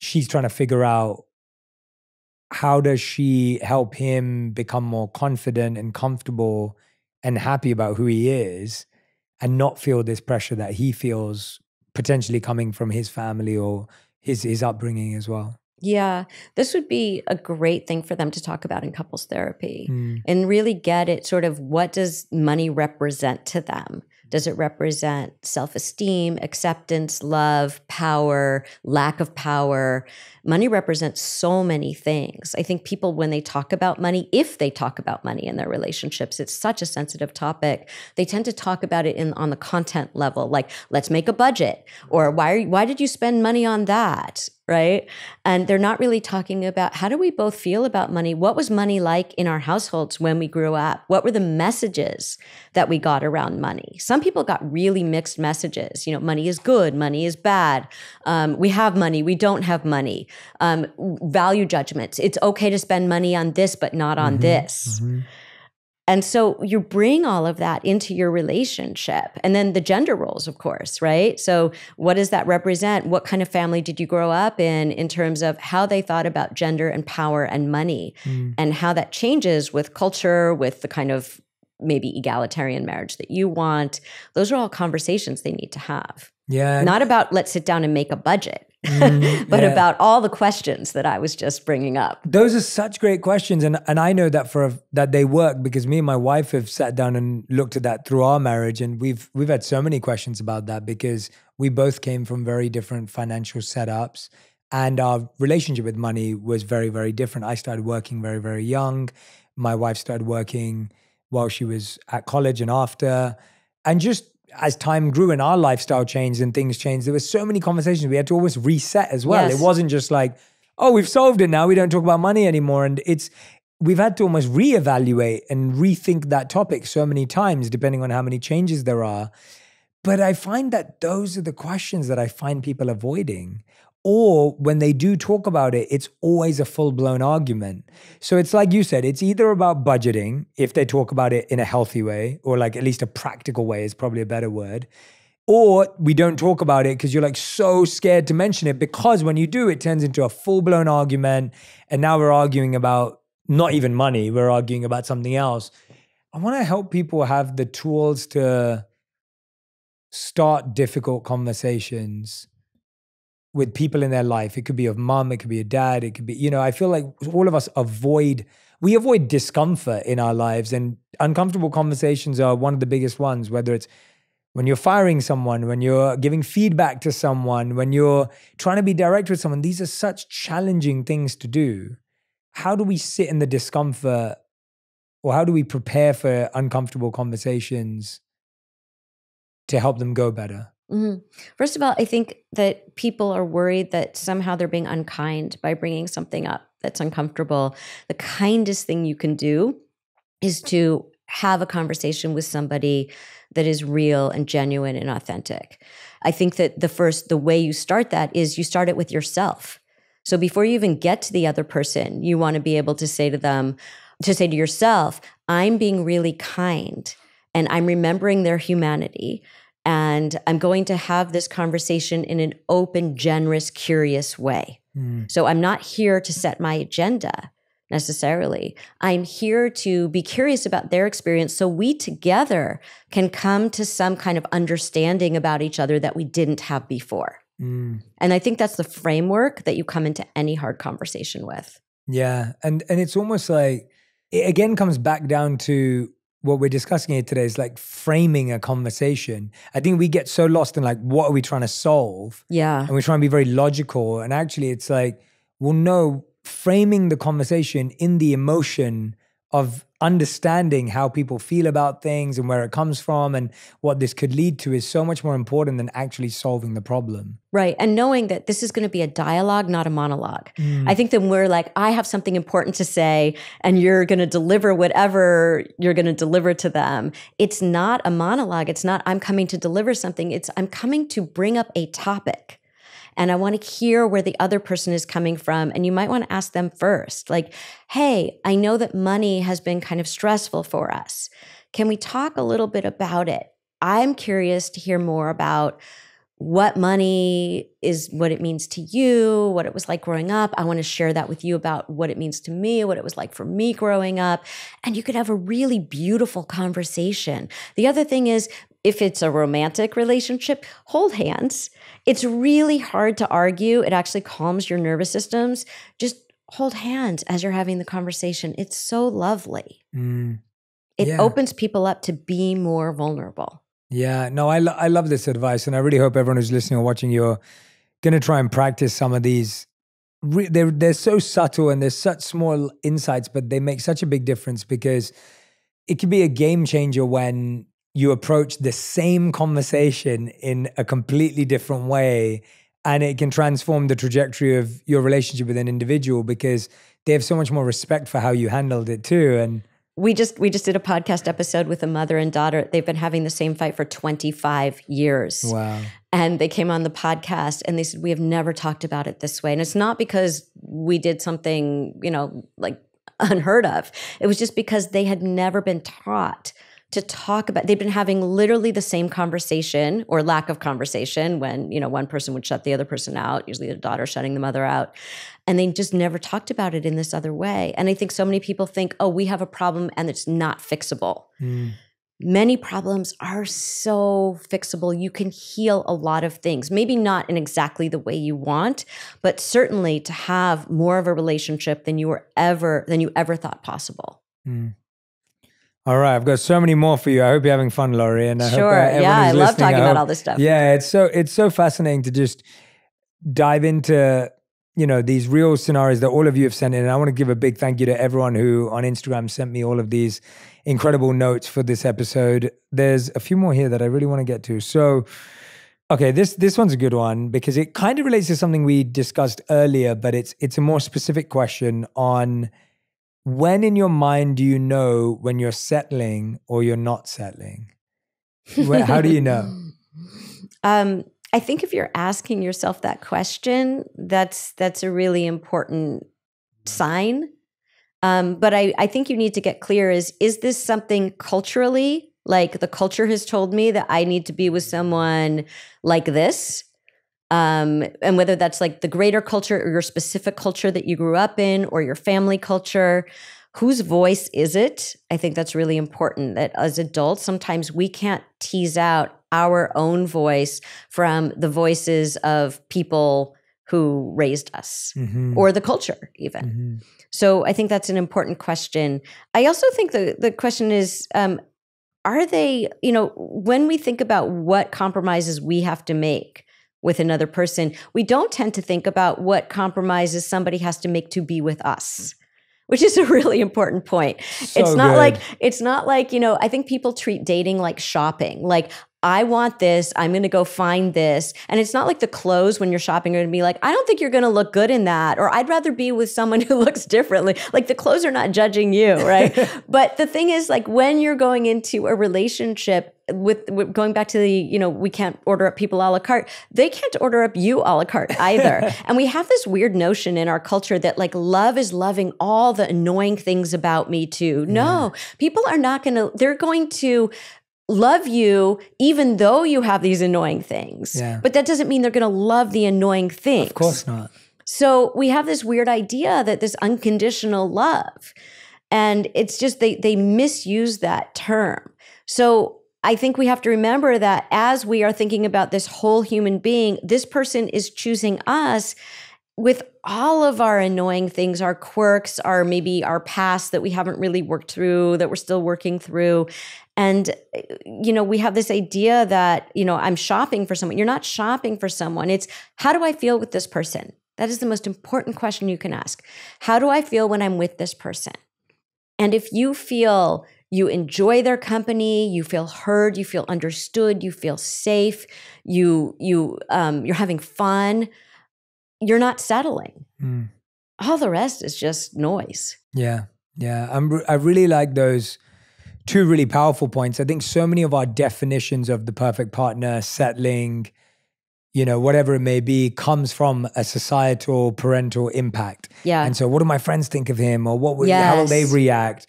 She's trying to figure out how does she help him become more confident and comfortable and happy about who he is and not feel this pressure that he feels potentially coming from his family or his upbringing as well. Yeah, this would be a great thing for them to talk about in couples therapy and really get at sort of what does money represent to them? Does it represent self-esteem, acceptance, love, power, lack of power? Money represents so many things. I think people, when they talk about money, if they talk about money in their relationships, it's such a sensitive topic. They tend to talk about it on the content level, like let's make a budget or why did you spend money on that, right? And they're not really talking about how do we both feel about money? What was money like in our households when we grew up? What were the messages that we got around money? Some people got really mixed messages. You know, money is good, money is bad. We have money, we don't have money. Value judgments. It's okay to spend money on this, but not on this. And so you bring all of that into your relationship. And then the gender roles, of course, right? So what does that represent? What kind of family did you grow up in terms of how they thought about gender and power and money and how that changes with culture, with the kind of maybe egalitarian marriage that you want? Those are all conversations they need to have. Yeah. Not about let's sit down and make a budget, but about all the questions that I was just bringing up. Those are such great questions. And I know that that they work because me and my wife have sat down and looked at that through our marriage. And we've had so many questions about that because we both came from very different financial setups and our relationship with money was very, very different. I started working very, very young. My wife started working while she was at college and after, and just as time grew and our lifestyle changed and things changed, there were so many conversations we had to almost reset as well. Yes. It wasn't just like, oh, we've solved it now. We don't talk about money anymore. And we've had to almost reevaluate and rethink that topic so many times, depending on how many changes there are. But I find that those are the questions that I find people avoiding. Or when they do talk about it, it's always a full-blown argument. So it's like you said, it's either about budgeting, if they talk about it in a healthy way, or like at least a practical way is probably a better word. Or we don't talk about it because you're like so scared to mention it, because when you do, it turns into a full-blown argument. And now we're arguing about not even money. We're arguing about something else. I want to help people have the tools to start difficult conversations with people in their life. It could be a mom, it could be a dad, it could be, you know, I feel like all of us avoid discomfort in our lives, and uncomfortable conversations are one of the biggest ones, whether it's when you're firing someone, when you're giving feedback to someone, when you're trying to be direct with someone. These are such challenging things to do. How do we sit in the discomfort, or how do we prepare for uncomfortable conversations to help them go better? Mm-hmm. First of all, I think that people are worried that somehow they're being unkind by bringing something up that's uncomfortable. The kindest thing you can do is to have a conversation with somebody that is real and genuine and authentic. I think that the way you start that is you start it with yourself. So before you even get to the other person, you want to be able to say to them, to say to yourself, I'm being really kind and I'm remembering their humanity. And I'm going to have this conversation in an open, generous, curious way. Mm. So I'm not here to set my agenda necessarily. I'm here to be curious about their experience so we together can come to some kind of understanding about each other that we didn't have before. Mm. And I think that's the framework that you come into any hard conversation with. Yeah. And it's almost like, it again comes back down to what we're discussing here today, is like framing a conversation. I think we get so lost in like, what are we trying to solve? Yeah. And we're trying to be very logical. And actually it's like, well, no, framing the conversation in the emotion of understanding how people feel about things and where it comes from and what this could lead to is so much more important than actually solving the problem. Right. And knowing that this is going to be a dialogue, not a monologue. Mm. I think that we're like, I have something important to say and you're going to deliver whatever you're going to deliver to them. It's not a monologue. It's not, I'm coming to deliver something. It's, I'm coming to bring up a topic. And I want to hear where the other person is coming from. And you might want to ask them first, like, hey, I know that money has been kind of stressful for us. Can we talk a little bit about it? I'm curious to hear more about what money is, what it means to you, what it was like growing up. I want to share that with you about what it means to me, what it was like for me growing up. And you could have a really beautiful conversation. The other thing is, if it's a romantic relationship, hold hands. It's really hard to argue. It actually calms your nervous systems. Just hold hands as you're having the conversation. It's so lovely. Mm. It opens people up to be more vulnerable. Yeah, no, I love this advice. And I really hope everyone who's listening or watching, you're going to try and practice some of these. They're so subtle and there's such small insights, but they make such a big difference, because it could be a game changer when you approach the same conversation in a completely different way, and it can transform the trajectory of your relationship with an individual because they have so much more respect for how you handled it too. And we just did a podcast episode with a mother and daughter. They've been having the same fight for 25 years. Wow. And they came on the podcast and they said, we have never talked about it this way. And it's not because we did something, you know, like unheard of. It was just because they had never been taught to talk about, they've been having literally the same conversation or lack of conversation when, you know, one person would shut the other person out, usually the daughter shutting the mother out. And they just never talked about it in this other way. And I think so many people think, oh, we have a problem and it's not fixable. Mm. Many problems are so fixable. You can heal a lot of things, maybe not in exactly the way you want, but certainly to have more of a relationship than you ever thought possible. Mm. All right, I've got so many more for you. I hope you're having fun, Lori. And I hope everyone who's listening, I love talking about all this stuff. Yeah, it's so fascinating to just dive into, you know, these real scenarios that all of you have sent in. And I want to give a big thank you to everyone who on Instagram sent me all of these incredible notes for this episode. There's a few more here that I really want to get to. So, okay, this one's a good one because it kind of relates to something we discussed earlier, but it's a more specific question on: when in your mind do you know when you're settling or you're not settling? How do you know? I think if you're asking yourself that question, that's a really important sign. But I think you need to get clear is this something culturally Like the culture has told me that I need to be with someone like this. And whether that's like the greater culture or your specific culture that you grew up in or your family culture, whose voice is it? I think that's really important, that as adults, sometimes we can't tease out our own voice from the voices of people who raised us or the culture even. So I think that's an important question. I also think the question is, are they, you know, when we think about what compromises we have to make with another person, we don't tend to think about what compromises somebody has to make to be with us, which is a really important point. So it's not good. You know, I think people treat dating like shopping. Like, I want this, I'm going to go find this. And it's not like the clothes when you're shopping are going to be like, I don't think you're going to look good in that, or I'd rather be with someone who looks differently. Like, the clothes are not judging you, right? But the thing is, like, when you're going into a relationship with going back to the, you know, we can't order up people a la carte, they can't order up you a la carte either. And we have this weird notion in our culture that like love is loving all the annoying things about me too. No, people are not going to, they're going to love you even though you have these annoying things. But that doesn't mean they're going to love the annoying things. Of course not. So we have this weird idea that this unconditional love, and it's just they misuse that term. So I think we have to remember that as we are thinking about this whole human being, this person is choosing us with all of our annoying things, our quirks, our maybe our past that we haven't really worked through, that we're still working through. And, you know, we have this idea that, you know, I'm shopping for someone. You're not shopping for someone. It's how do I feel with this person? That is the most important question you can ask. How do I feel when I'm with this person? And if you feel you enjoy their company, you feel heard, you feel understood, you feel safe, you're having fun, you're not settling. All the rest is just noise. I really like those two really powerful points. I think so many of our definitions of the perfect partner, settling, you know, whatever it may be, comes from a societal parental impact. And so what do my friends think of him, or what will, how will they react?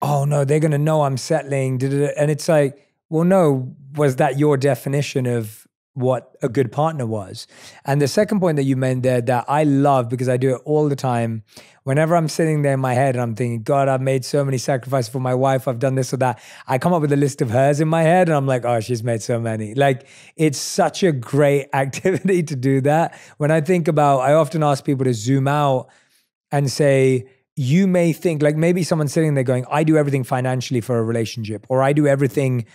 Oh no, they're going to know I'm settling. And it's like, well, no, was that your definition of what a good partner was? And the second point that you made there that I love, because I do it all the time, whenever I'm sitting there in my head and I'm thinking, God, I've made so many sacrifices for my wife, I've done this or that, I come up with a list of hers in my head and I'm like, oh, she's made so many. Like, it's such a great activity to do that. When I think about, I often ask people to zoom out and say, you may think, like maybe someone's sitting there going, I do everything financially for a relationship, or I do everything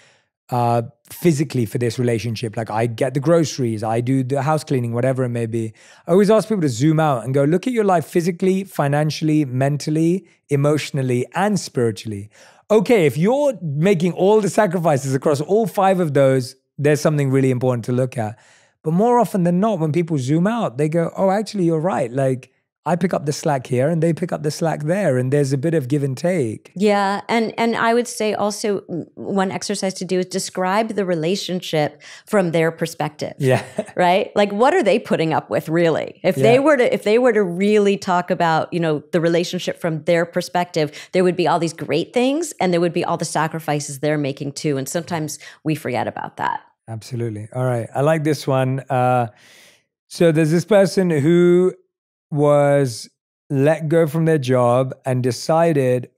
physically for this relationship. Like, I get the groceries, I do the house cleaning, whatever it may be. I always ask people to zoom out and go, look at your life physically, financially, mentally, emotionally, and spiritually. Okay, if you're making all the sacrifices across all five of those, there's something really important to look at. But more often than not, when people zoom out, they go, oh, actually, you're right. Like, I pick up the slack here and they pick up the slack there, and there's a bit of give and take. Yeah, and I would say also one exercise to do is describe the relationship from their perspective. Right? Like, what are they putting up with really? If they were to really talk about, you know, the relationship from their perspective, there would be all these great things and there would be all the sacrifices they're making too, and sometimes we forget about that. Absolutely. All right. I like this one. So there's this person who was let go from their job and decided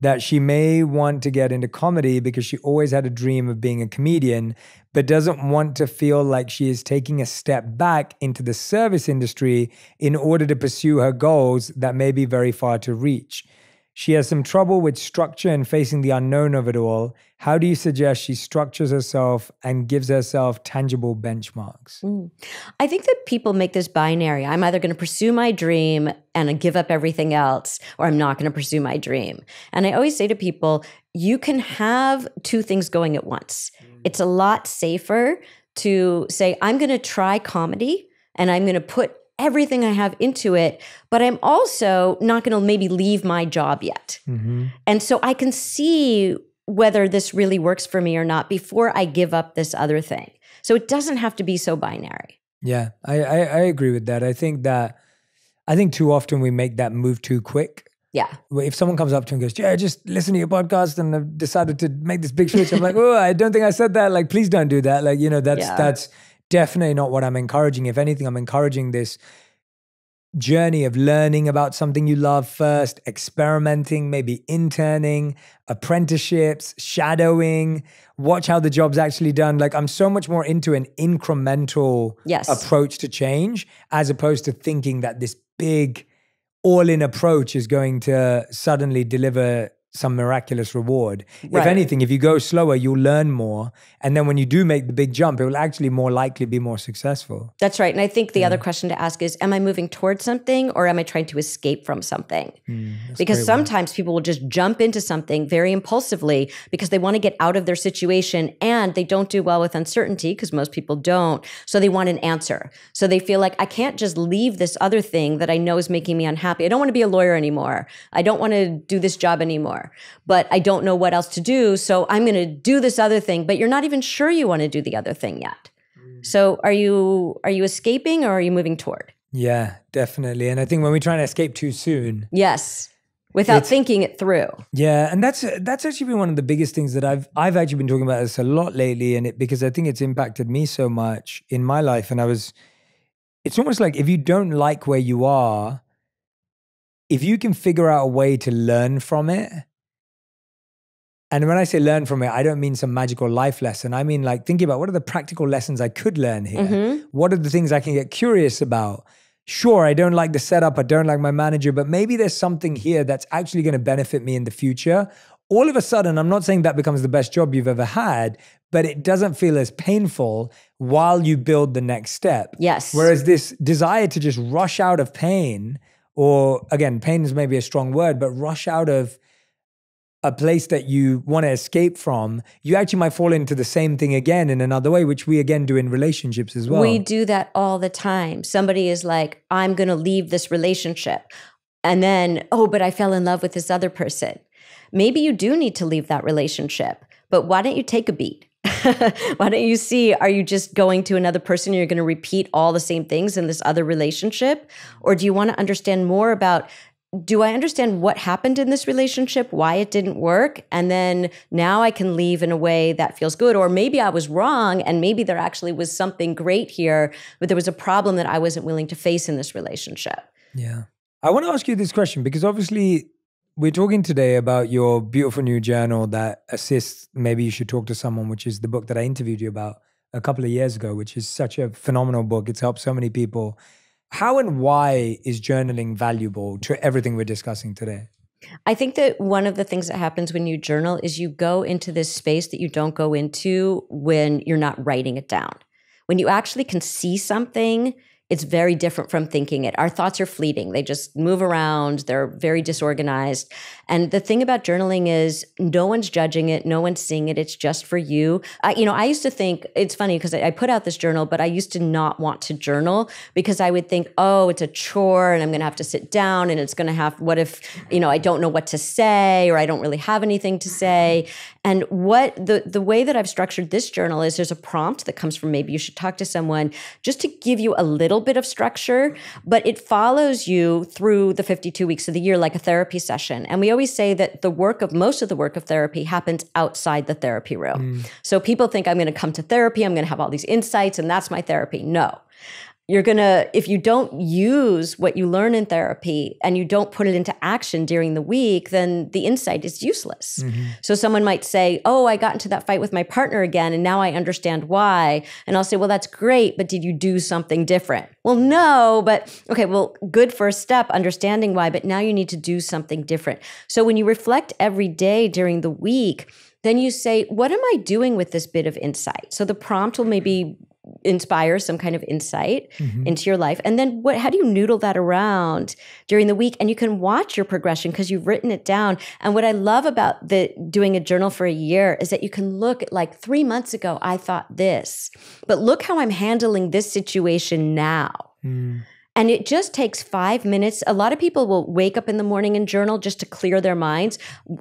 that she may want to get into comedy because she always had a dream of being a comedian, but doesn't want to feel like she is taking a step back into the service industry in order to pursue her goals that may be very far to reach. She has some trouble with structure and facing the unknown of it all. How do you suggest she structures herself and gives herself tangible benchmarks? I think that people make this binary. I'm either going to pursue my dream and I give up everything else, or I'm not going to pursue my dream. And I always say to people, you can have two things going at once. It's a lot safer to say, I'm going to try comedy and I'm going to put everything I have into it, but I'm also not going to maybe leave my job yet. And so I can see whether this really works for me or not before I give up this other thing. So it doesn't have to be so binary. Yeah, I agree with that. I think too often we make that move too quick. Yeah. If someone comes up to you and goes, yeah, I just listened to your podcast and I've decided to make this big switch. I'm like, oh, I don't think I said that. Like, please don't do that. Like, you know, that's definitely not what I'm encouraging. If anything, I'm encouraging this journey of learning about something you love first, experimenting, maybe interning, apprenticeships, shadowing, watch how the job's actually done. Like, I'm so much more into an incremental approach to change as opposed to thinking that this big all-in approach is going to suddenly deliver some miraculous reward. Right. If anything, if you go slower, you'll learn more. And then when you do make the big jump, it will actually more likely be more successful. That's right. And I think the other question to ask is, am I moving towards something or am I trying to escape from something? Because sometimes people will just jump into something very impulsively because they want to get out of their situation and they don't do well with uncertainty because most people don't. So they want an answer. So they feel like, I can't just leave this other thing that I know is making me unhappy. I don't want to be a lawyer anymore. I don't want to do this job anymore. But I don't know what else to do, so I'm going to do this other thing. But you're not even sure you want to do the other thing yet. So are you escaping or are you moving toward? Yeah, definitely. And I think when we try and escape too soon, without thinking it through. Yeah, and that's actually been one of the biggest things that I've actually been talking about this a lot lately, and because I think it's impacted me so much in my life. And it's almost like if you don't like where you are, if you can figure out a way to learn from it, and when I say learn from it, I don't mean some magical life lesson. I mean like thinking about what are the practical lessons I could learn here? What are the things I can get curious about? Sure, I don't like the setup. I don't like my manager, but maybe there's something here that's actually going to benefit me in the future. All of a sudden, I'm not saying that becomes the best job you've ever had, but it doesn't feel as painful while you build the next step. Yes. Whereas this desire to just rush out of pain, or again, pain is maybe a strong word, but rush out of a place that you want to escape from, you actually might fall into the same thing again in another way, which we again do in relationships as well. We do that all the time. Somebody is like, I'm going to leave this relationship. And then, oh, but I fell in love with this other person. Maybe you do need to leave that relationship, but why don't you take a beat? Why don't you see, are you just going to another person and you're going to repeat all the same things in this other relationship? Or do you want to understand more about, do I understand what happened in this relationship, why it didn't work? And then now I can leave in a way that feels good. Or maybe I was wrong and maybe there actually was something great here, but there was a problem that I wasn't willing to face in this relationship. Yeah. I want to ask you this question because obviously we're talking today about your beautiful new journal that assists Maybe You Should Talk to Someone, which is the book that I interviewed you about a couple of years ago, which is such a phenomenal book. It's helped so many people. How and why is journaling valuable to everything we're discussing today? I think that one of the things that happens when you journal is you go into this space that you don't go into when you're not writing it down. When you actually can see something, it's very different from thinking it. Our thoughts are fleeting. They just move around. They're very disorganized. And the thing about journaling is no one's judging it. No one's seeing it. It's just for you. I used to think, it's funny because I put out this journal, but I used to not want to journal because I would think, oh, it's a chore and I'm going to have to sit down and it's going to have, what if, you know, I don't know what to say or I don't really have anything to say. And what the way that I've structured this journal is there's a prompt that comes from Maybe You Should Talk to Someone just to give you a little bit of structure, but it follows you through the 52 weeks of the year like a therapy session. And we always say that most of the work of therapy happens outside the therapy room. So people think I'm going to come to therapy, I'm going to have all these insights and that's my therapy. No. You're going to, if you don't use what you learn in therapy and you don't put it into action during the week, then the insight is useless. So someone might say, oh, I got into that fight with my partner again, and now I understand why. And I'll say, well, that's great, but did you do something different? Well, no, but okay, well, good first step, understanding why, but now you need to do something different. So when you reflect every day during the week, then you say, what am I doing with this bit of insight? So the prompt will maybe inspire some kind of insight into your life. And then how do you noodle that around during the week? And you can watch your progression because you've written it down. And what I love about doing a journal for a year is that you can look at, like, 3 months ago, I thought this, but look how I'm handling this situation now. And it just takes 5 minutes. A lot of people will wake up in the morning and journal just to clear their minds.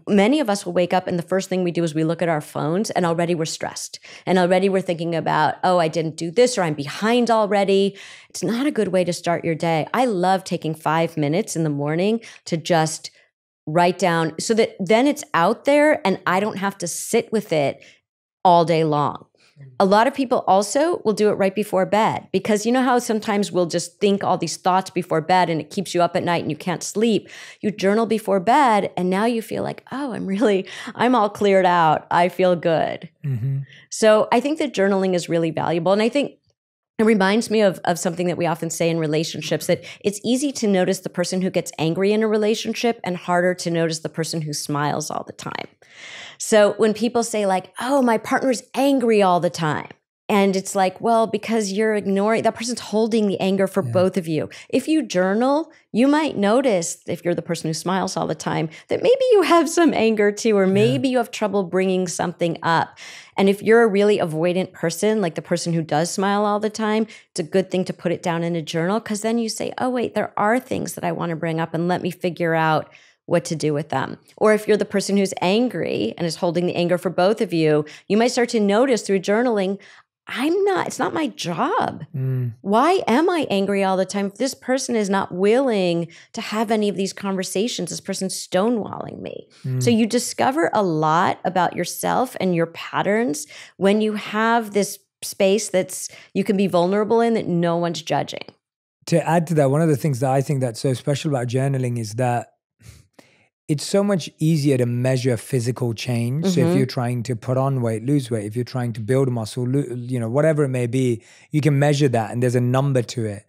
Many of us will wake up and the first thing we do is we look at our phones and already we're stressed. And already we're thinking about, oh, I didn't do this or I'm behind already. It's not a good way to start your day. I love taking 5 minutes in the morning to just write down so that then it's out there and I don't have to sit with it all day long. A lot of people also will do it right before bed because you know how sometimes we'll just think all these thoughts before bed and it keeps you up at night and you can't sleep. You journal before bed and now you feel like, oh, I'm all cleared out. I feel good. Mm-hmm. So I think that journaling is really valuable. And I think it reminds me of something that we often say in relationships, that it's easy to notice the person who gets angry in a relationship and harder to notice the person who smiles all the time. So when people say like, oh, my partner's angry all the time. And it's like, well, because you're ignoring, that person's holding the anger for both of you. If you journal, you might notice if you're the person who smiles all the time that maybe you have some anger too, or maybe you have trouble bringing something up. And if you're a really avoidant person, like the person who does smile all the time, it's a good thing to put it down in a journal because then you say, oh, wait, there are things that I want to bring up and let me figure out what to do with them. Or if you're the person who's angry and is holding the anger for both of you, you might start to notice through journaling, it's not my job. Why am I angry all the time? If this person is not willing to have any of these conversations, this person's stonewalling me. So you discover a lot about yourself and your patterns when you have this space that's you can be vulnerable in that no one's judging. To add to that, one of the things that I think that's so special about journaling is that it's so much easier to measure physical change. So if you're trying to put on weight, lose weight, if you're trying to build muscle, you know, whatever it may be, you can measure that and there's a number to it.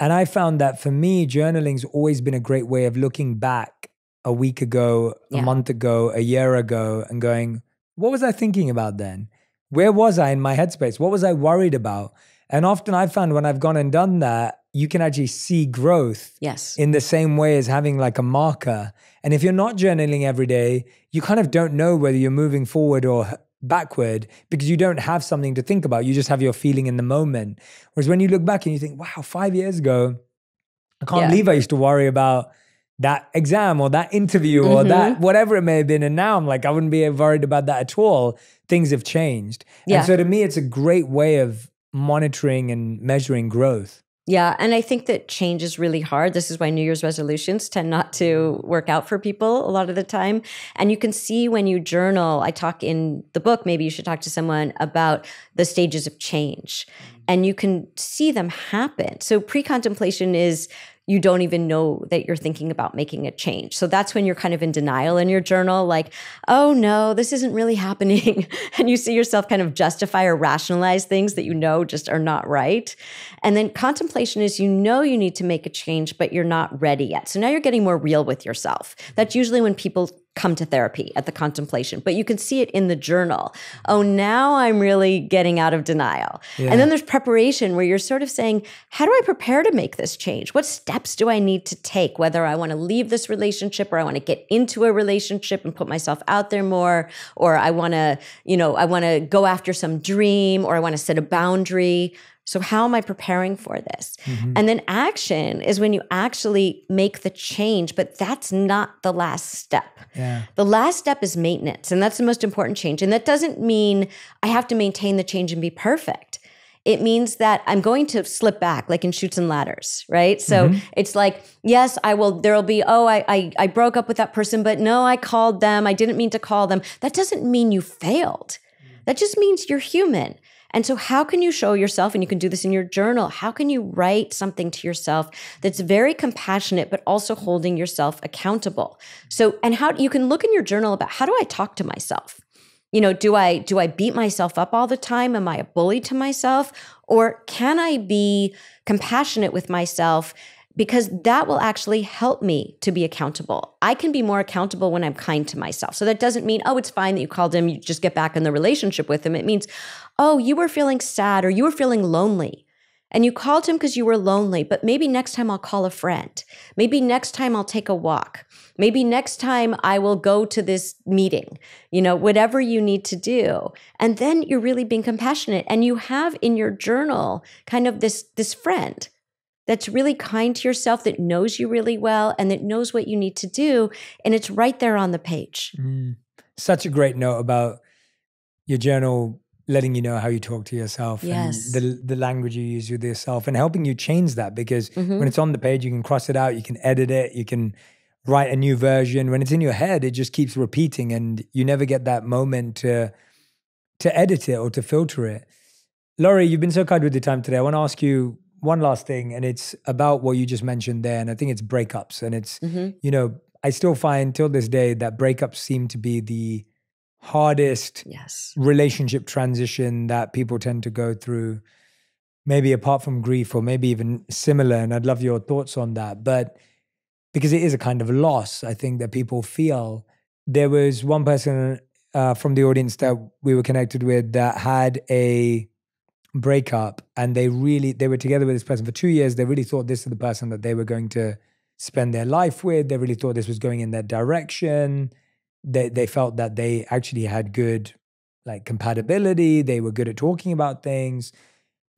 And I found that for me, journaling's always been a great way of looking back a week ago, a month ago, a year ago, and going, what was I thinking about then? Where was I in my headspace? What was I worried about? And often I found when I've gone and done that, you can actually see growth in the same way as having like a marker. And if you're not journaling every day, you kind of don't know whether you're moving forward or backward because you don't have something to think about. You just have your feeling in the moment. Whereas when you look back and you think, wow, 5 years ago, I can't believe I used to worry about that exam or that interview or that whatever it may have been. And now I'm like, I wouldn't be worried about that at all. Things have changed. And so to me, it's a great way of monitoring and measuring growth. Yeah, and I think that change is really hard. This is why New Year's resolutions tend not to work out for people a lot of the time. And you can see when you journal, I talk in the book, Maybe You Should Talk to Someone, about the stages of change. And you can see them happen. So pre-contemplation is you don't even know that you're thinking about making a change. So that's when you're kind of in denial in your journal, like, oh no, this isn't really happening. And you see yourself kind of justify or rationalize things that you know just are not right. And then contemplation is you know you need to make a change, but you're not ready yet. So now you're getting more real with yourself. That's usually when people come to therapy at the contemplation, but you can see it in the journal. Oh, now I'm really getting out of denial. And then there's preparation where you're sort of saying, how do I prepare to make this change? What steps do I need to take? Whether I want to leave this relationship or I want to get into a relationship and put myself out there more, or I want to, you know, I want to go after some dream or I want to set a boundary. So how am I preparing for this? And then action is when you actually make the change, but that's not the last step. The last step is maintenance, and that's the most important change. And that doesn't mean I have to maintain the change and be perfect. It means that I'm going to slip back, like in Chutes and Ladders, right? So it's like, yes, I will, there'll be, oh, I broke up with that person, but no, I called them. I didn't mean to call them. That doesn't mean you failed. That just means you're human. And so how can you show yourself, and you can do this in your journal, how can you write something to yourself that's very compassionate, but also holding yourself accountable? So, and how you can look in your journal about how do I talk to myself? You know, do I beat myself up all the time? Am I a bully to myself? Or can I be compassionate with myself? Because that will actually help me to be accountable. I can be more accountable when I'm kind to myself. So that doesn't mean, oh, it's fine that you called him, you just get back in the relationship with him. It means, oh, you were feeling sad or you were feeling lonely and you called him because you were lonely, but maybe next time I'll call a friend. Maybe next time I'll take a walk. Maybe next time I will go to this meeting, you know, whatever you need to do. And then you're really being compassionate and you have in your journal kind of this friend that's really kind to yourself, that knows you really well and that knows what you need to do. And it's right there on the page. Such a great note about your journal letting you know how you talk to yourself and the language you use with yourself and helping you change that because when it's on the page, you can cross it out, you can edit it, you can write a new version. When it's in your head, it just keeps repeating and you never get that moment to edit it or to filter it. Lori, you've been so kind with your time today. I want to ask you one last thing, and it's about what you just mentioned there. And I think it's breakups. And it's, you know, I still find till this day that breakups seem to be the hardest relationship transition that people tend to go through, maybe apart from grief or maybe even similar. And I'd love your thoughts on that. But because it is a kind of loss, I think, that people feel. There was one person from the audience that we were connected with that had a breakup, and they were together with this person for 2 years. They really thought this was the person that they were going to spend their life with. They really thought this was going in their direction. They felt that they actually had good compatibility. They were good at talking about things.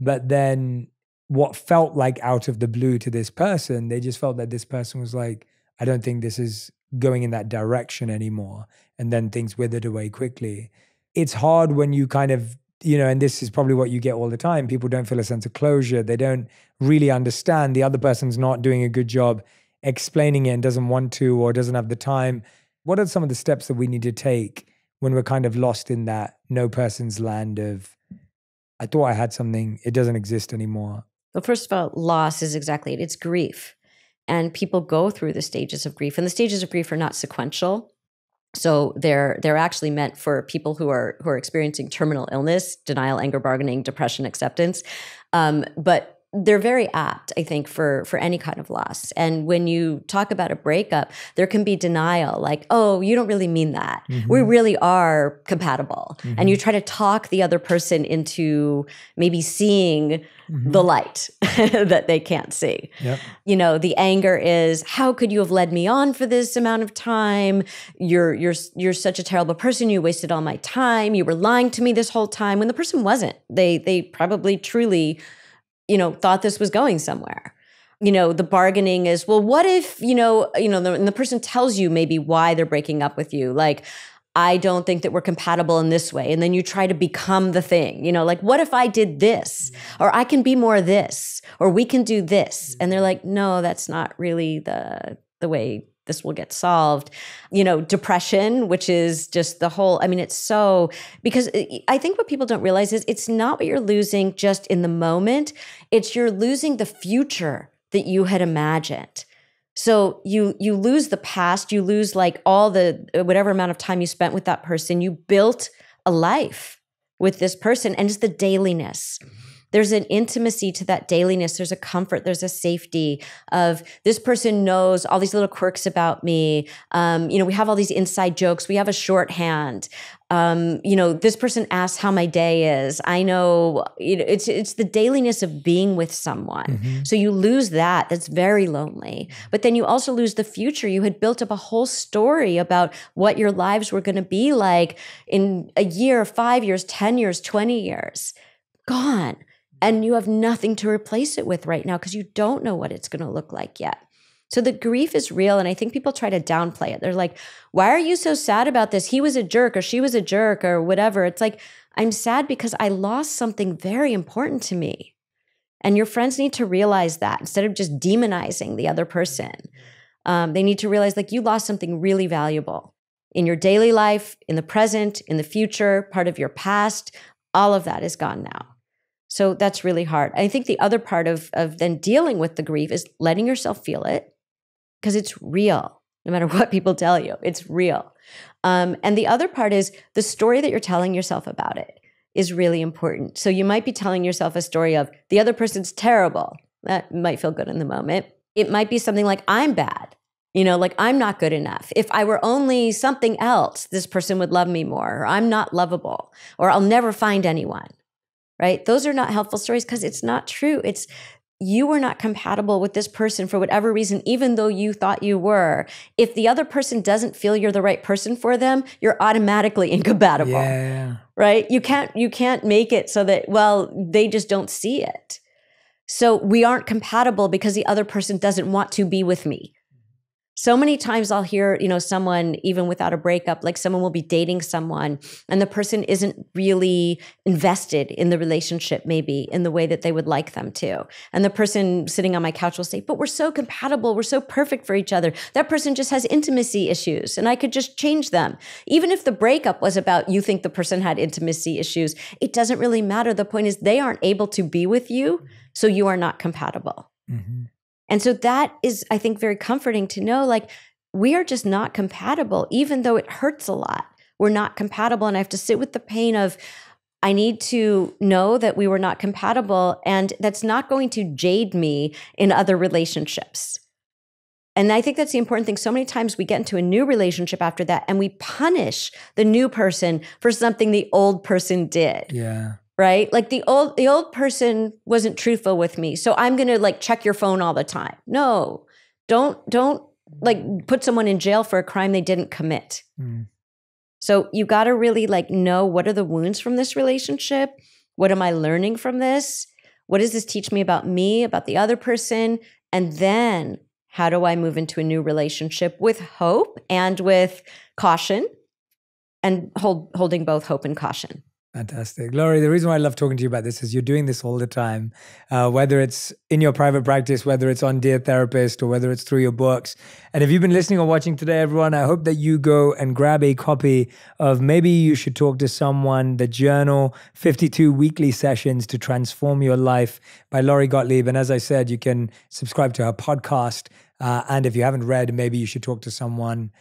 But then what felt like out of the blue to this person, they just felt that this person was like, I don't think this is going in that direction anymore. And then things withered away quickly. It's hard when you kind of, you know, and this is probably what you get all the time. People don't feel a sense of closure. They don't really understand. The other person's not doing a good job explaining it and doesn't want to or doesn't have the time. What are some of the steps that we need to take when we're kind of lost in that no person's land of, I thought I had something, it doesn't exist anymore? Well, first of all, loss is exactly it. It's grief. And people go through the stages of grief. And the stages of grief are not sequential. So they're actually meant for people who are experiencing terminal illness, denial, anger, bargaining, depression, acceptance. But they're very apt, I think, for any kind of loss. And when you talk about a breakup, there can be denial, like, oh, you don't really mean that. We really are compatible. And you try to talk the other person into maybe seeing the light that they can't see. You know, the anger is, how could you have led me on for this amount of time? You're such a terrible person. You wasted all my time. You were lying to me this whole time, when the person wasn't. They probably truly, you know, thought this was going somewhere. You know, the bargaining is, well, what if, and the person tells you maybe why they're breaking up with you. Like, I don't think that we're compatible in this way. And then you try to become the thing, you know, like, what if I did this, or I can be more of this, or we can do this. And they're like, no, that's not really the way this will get solved. You know, depression, which is just the whole, I mean, it's so, because I think what people don't realize is it's not what you're losing just in the moment. It's you're losing the future that you had imagined. So you lose the past, you lose like all the, whatever amount of time you spent with that person. You built a life with this person, and it's the dailiness. There's an intimacy to that dailiness. There's a comfort. There's a safety of, this person knows all these little quirks about me. You know, we have all these inside jokes. We have a shorthand. You know, this person asks how my day is. I know, it's the dailiness of being with someone. So you lose that. That's very lonely. But then you also lose the future. You had built up a whole story about what your lives were going to be like in a year, 5 years, 10 years, 20 years. Gone. And you have nothing to replace it with right now, because you don't know what it's going to look like yet. So the grief is real. And I think people try to downplay it. They're like, why are you so sad about this? He was a jerk, or she was a jerk, or whatever. It's like, I'm sad because I lost something very important to me. And your friends need to realize that, instead of just demonizing the other person. They need to realize, like, you lost something really valuable in your daily life, in the present, in the future, part of your past. All of that is gone now. So that's really hard. I think the other part of then dealing with the grief is letting yourself feel it, because it's real, no matter what people tell you, it's real. And the other part is the story that you're telling yourself about it is really important. So you might be telling yourself a story of, the other person's terrible. That might feel good in the moment. It might be something like, I'm bad. You know, like, I'm not good enough. If I were only something else, this person would love me more, or I'm not lovable, or I'll never find anyone. Right? Those are not helpful stories, because it's not true. It's, you were not compatible with this person for whatever reason, even though you thought you were. If the other person doesn't feel you're the right person for them, you're automatically incompatible. Right? You can't make it so that, well, they just don't see it. So we aren't compatible because the other person doesn't want to be with me. So many times I'll hear, someone, even without a breakup, like someone will be dating someone and the person isn't really invested in the relationship, maybe in the way that they would like them to. And the person sitting on my couch will say, but we're so compatible. We're so perfect for each other. That person just has intimacy issues and I could just change them. Even if the breakup was about you think the person had intimacy issues, it doesn't really matter. The point is they aren't able to be with you, so you are not compatible. Mm-hmm. And so that is, I think, very comforting to know, like, we are just not compatible, even though it hurts a lot. We're not compatible. And I have to sit with the pain of, I need to know that we were not compatible. And that's not going to jade me in other relationships. And I think that's the important thing. So many times we get into a new relationship after that and we punish the new person for something the old person did. Yeah. Right? Like the old person wasn't truthful with me, so I'm going to like check your phone all the time. No, don't like put someone in jail for a crime they didn't commit. Mm. So you got to really like know, what are the wounds from this relationship? What am I learning from this? What does this teach me about me, about the other person? And then how do I move into a new relationship with hope and with caution, and holding both hope and caution. Fantastic. Lori, the reason why I love talking to you about this is you're doing this all the time, whether it's in your private practice, whether it's on Dear Therapist, or whether it's through your books. And if you've been listening or watching today, everyone, I hope that you go and grab a copy of Maybe You Should Talk to Someone, the journal, 52 weekly sessions to transform your life by Lori Gottlieb. And as I said, you can subscribe to her podcast. And if you haven't read Maybe You Should Talk to Someone,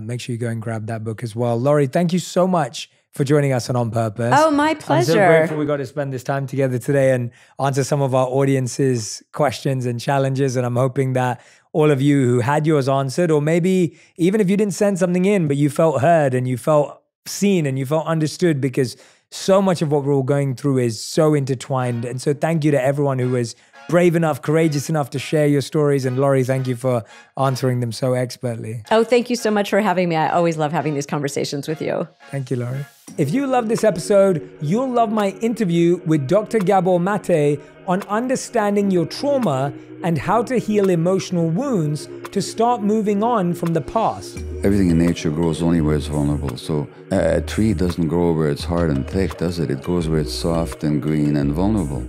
make sure you go and grab that book as well. Lori, thank you so much for joining us on Purpose. Oh, my pleasure. I'm so grateful we got to spend this time together today and answer some of our audience's questions and challenges. And I'm hoping that all of you who had yours answered, or maybe even if you didn't send something in, but you felt heard and you felt seen and you felt understood, because so much of what we're all going through is so intertwined. And so thank you to everyone who was brave enough, courageous enough to share your stories. And Lori, thank you for answering them so expertly. Oh, thank you so much for having me. I always love having these conversations with you. Thank you, Lori. If you love this episode, you'll love my interview with Dr. Gabor Mate on understanding your trauma and how to heal emotional wounds to start moving on from the past. Everything in nature grows only where it's vulnerable. So a tree doesn't grow where it's hard and thick, does it? It grows where it's soft and green and vulnerable.